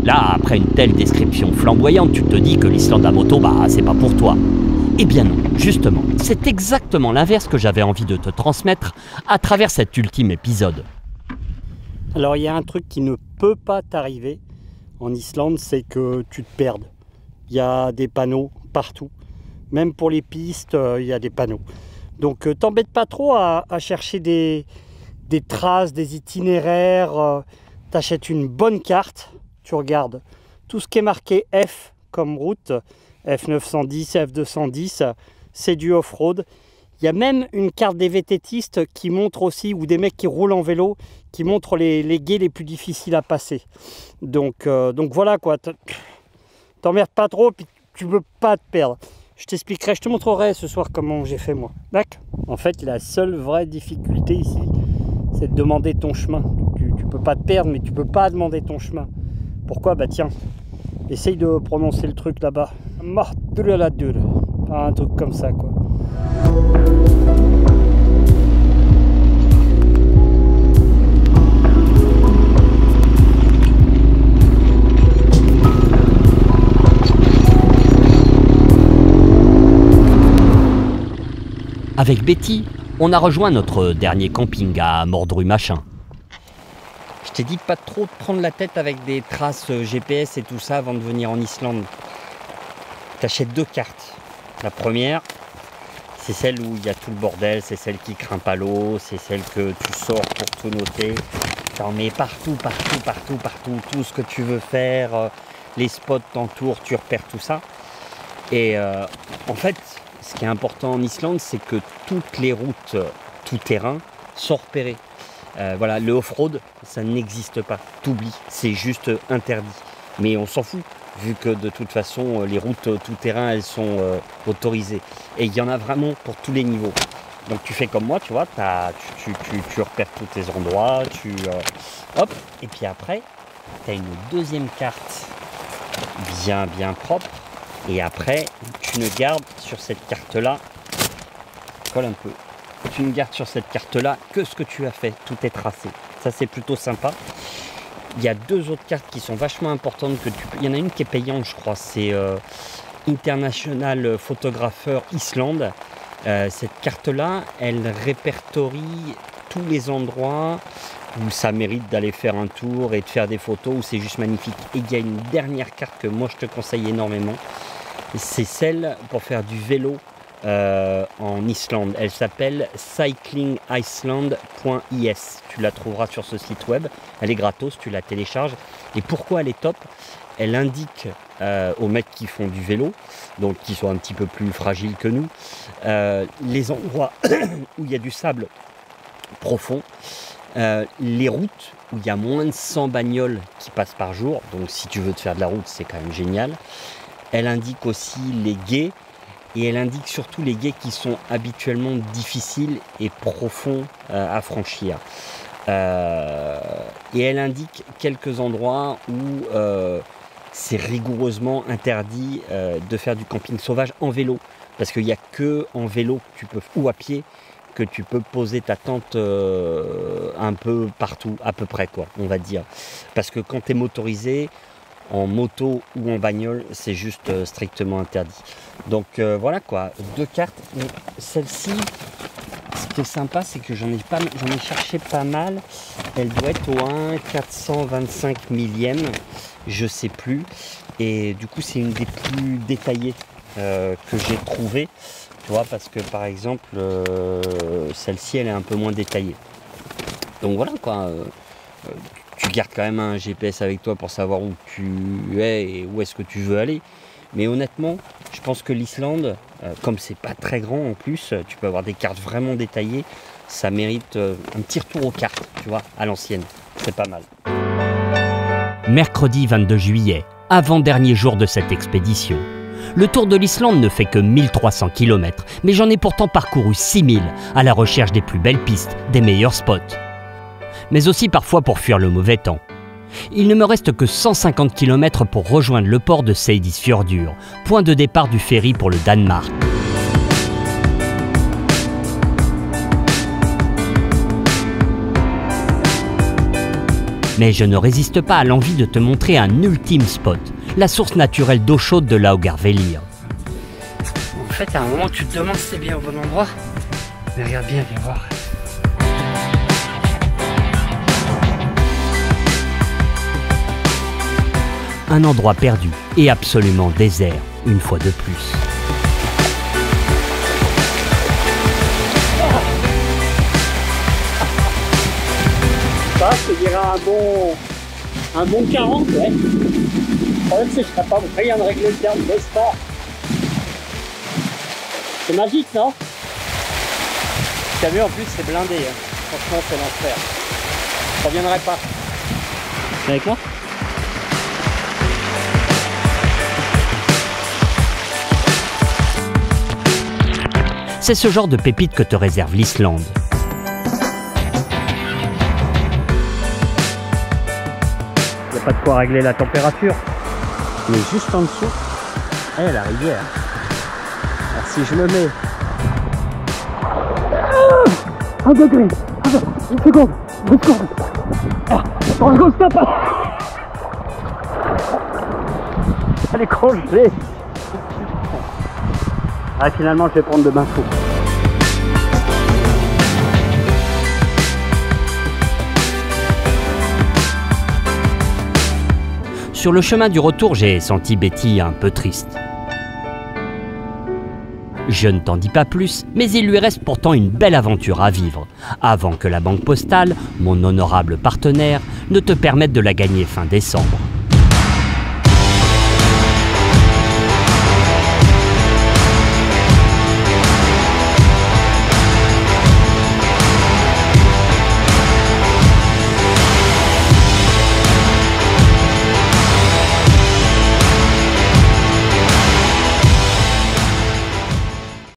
Là, après une telle description flamboyante, tu te dis que l'Islande à moto, bah, c'est pas pour toi. Eh bien non, justement, c'est exactement l'inverse que j'avais envie de te transmettre à travers cet ultime épisode. Alors, il y a un truc qui ne peut pas t'arriver en Islande, c'est que tu te perdes. Il y a des panneaux partout. Même pour les pistes, il y a des panneaux. Donc, t'embête pas trop à chercher des traces, des itinéraires. T'achètes une bonne carte. Tu regardes tout ce qui est marqué F comme route, F910, F210, c'est du off-road. Il y a même une carte des VTTistes qui montre aussi, ou des mecs qui roulent en vélo, qui montrent les gués les plus difficiles à passer. Donc voilà quoi, t'emmerdes pas trop, puis tu veux pas te perdre. Je t'expliquerai, je te montrerai ce soir comment j'ai fait moi. D'accord ? En fait, la seule vraie difficulté ici, c'est de demander ton chemin. Tu peux pas te perdre, mais tu peux pas demander ton chemin. Pourquoi? Bah tiens, essaye de prononcer le truc là-bas. Mortuladur, un truc comme ça quoi. Avec Betty, on a rejoint notre dernier camping à Mordru-Machin. Je t'ai dit pas trop prendre la tête avec des traces GPS et tout ça avant de venir en Islande. T'achètes deux cartes. La première, c'est celle où il y a tout le bordel, c'est celle qui grimpe à l'eau, c'est celle que tu sors pour tout noter. T'en mets partout, partout, partout, partout, tout ce que tu veux faire, les spots t'entourent, tu repères tout ça. Et en fait, ce qui est important en Islande, c'est que toutes les routes tout terrain sont repérées. Voilà, le off-road, ça n'existe pas, t'oublies, c'est juste interdit. Mais on s'en fout, vu que de toute façon, les routes tout-terrain, elles sont autorisées. Et il y en a vraiment pour tous les niveaux. Donc tu fais comme moi, tu vois, tu repères tous tes endroits, hop, et puis après, tu as une deuxième carte bien, bien propre. Et après, tu ne gardes sur cette carte-là, colle un peu. Tu ne gardes sur cette carte-là que ce que tu as fait, tout est tracé. Ça, c'est plutôt sympa. Il y a deux autres cartes qui sont vachement importantes. Il y en a une qui est payante, je crois. C'est International Photographer Islande. Cette carte-là, elle répertorie tous les endroits où ça mérite d'aller faire un tour et de faire des photos, où c'est juste magnifique. Et il y a une dernière carte que moi, je te conseille énormément. C'est celle pour faire du vélo. En Islande. Elle s'appelle cyclingiceland.is. Tu la trouveras sur ce site web. Elle est gratos, tu la télécharges. Et pourquoi elle est top? Elle indique aux mecs qui font du vélo, donc qui sont un petit peu plus fragiles que nous, les endroits où il y a du sable profond, les routes où il y a moins de 100 bagnoles qui passent par jour. Donc si tu veux te faire de la route, c'est quand même génial. Elle indique aussi les gués. Et elle indique surtout les gués qui sont habituellement difficiles et profonds à franchir. Et elle indique quelques endroits où c'est rigoureusement interdit de faire du camping sauvage en vélo. Parce qu'il n'y a que en vélo ou à pied que tu peux poser ta tente un peu partout, à peu près, quoi, on va dire. Parce que quand tu es motorisé, en moto ou en bagnole, c'est juste strictement interdit. Donc voilà quoi, deux cartes. Celle-ci, ce qui est sympa, c'est que j'en ai cherché pas mal. Elle doit être au 1/425 millième, je sais plus. Et du coup, c'est une des plus détaillées que j'ai trouvées. Tu vois, parce que par exemple, celle-ci, elle est un peu moins détaillée. Donc voilà quoi. Tu gardes quand même un GPS avec toi pour savoir où tu es et où est-ce que tu veux aller. Mais honnêtement, je pense que l'Islande, comme c'est pas très grand en plus, tu peux avoir des cartes vraiment détaillées. Ça mérite un petit retour aux cartes, tu vois, à l'ancienne. C'est pas mal. Mercredi 22 juillet, avant-dernier jour de cette expédition. Le tour de l'Islande ne fait que 1300 km, mais j'en ai pourtant parcouru 6000 à la recherche des plus belles pistes, des meilleurs spots. Mais aussi parfois pour fuir le mauvais temps. Il ne me reste que 150 km pour rejoindre le port de Seyðisfjörður, point de départ du ferry pour le Danemark. Mais je ne résiste pas à l'envie de te montrer un ultime spot, la source naturelle d'eau chaude de Laugarvellir. En fait, à un moment, tu te demandes si c'est bien au bon endroit, mais regarde bien, viens voir. Un endroit perdu et absolument désert, une fois de plus. Ça, je dirais un bon 40, ouais. Le problème, c'est que je n'ai pas rien de régler le terme de sport. C'est magique, non? T'as vu, en plus, c'est blindé. Hein. Franchement, c'est l'enfer. Je reviendrai pas. T'es avec moi? C'est ce genre de pépite que te réserve l'Islande. Il n'y a pas de quoi régler la température. Mais juste en dessous, hey, la rivière. Alors si je me mets... Ah, un degré. Attends, une seconde. Une seconde. Ah, on go, stop. Elle est congelée. Ah, finalement, je vais prendre de bain fou. Sur le chemin du retour, j'ai senti Betty un peu triste. Je ne t'en dis pas plus, mais il lui reste pourtant une belle aventure à vivre, avant que la Banque Postale, mon honorable partenaire, ne te permette de la gagner fin décembre.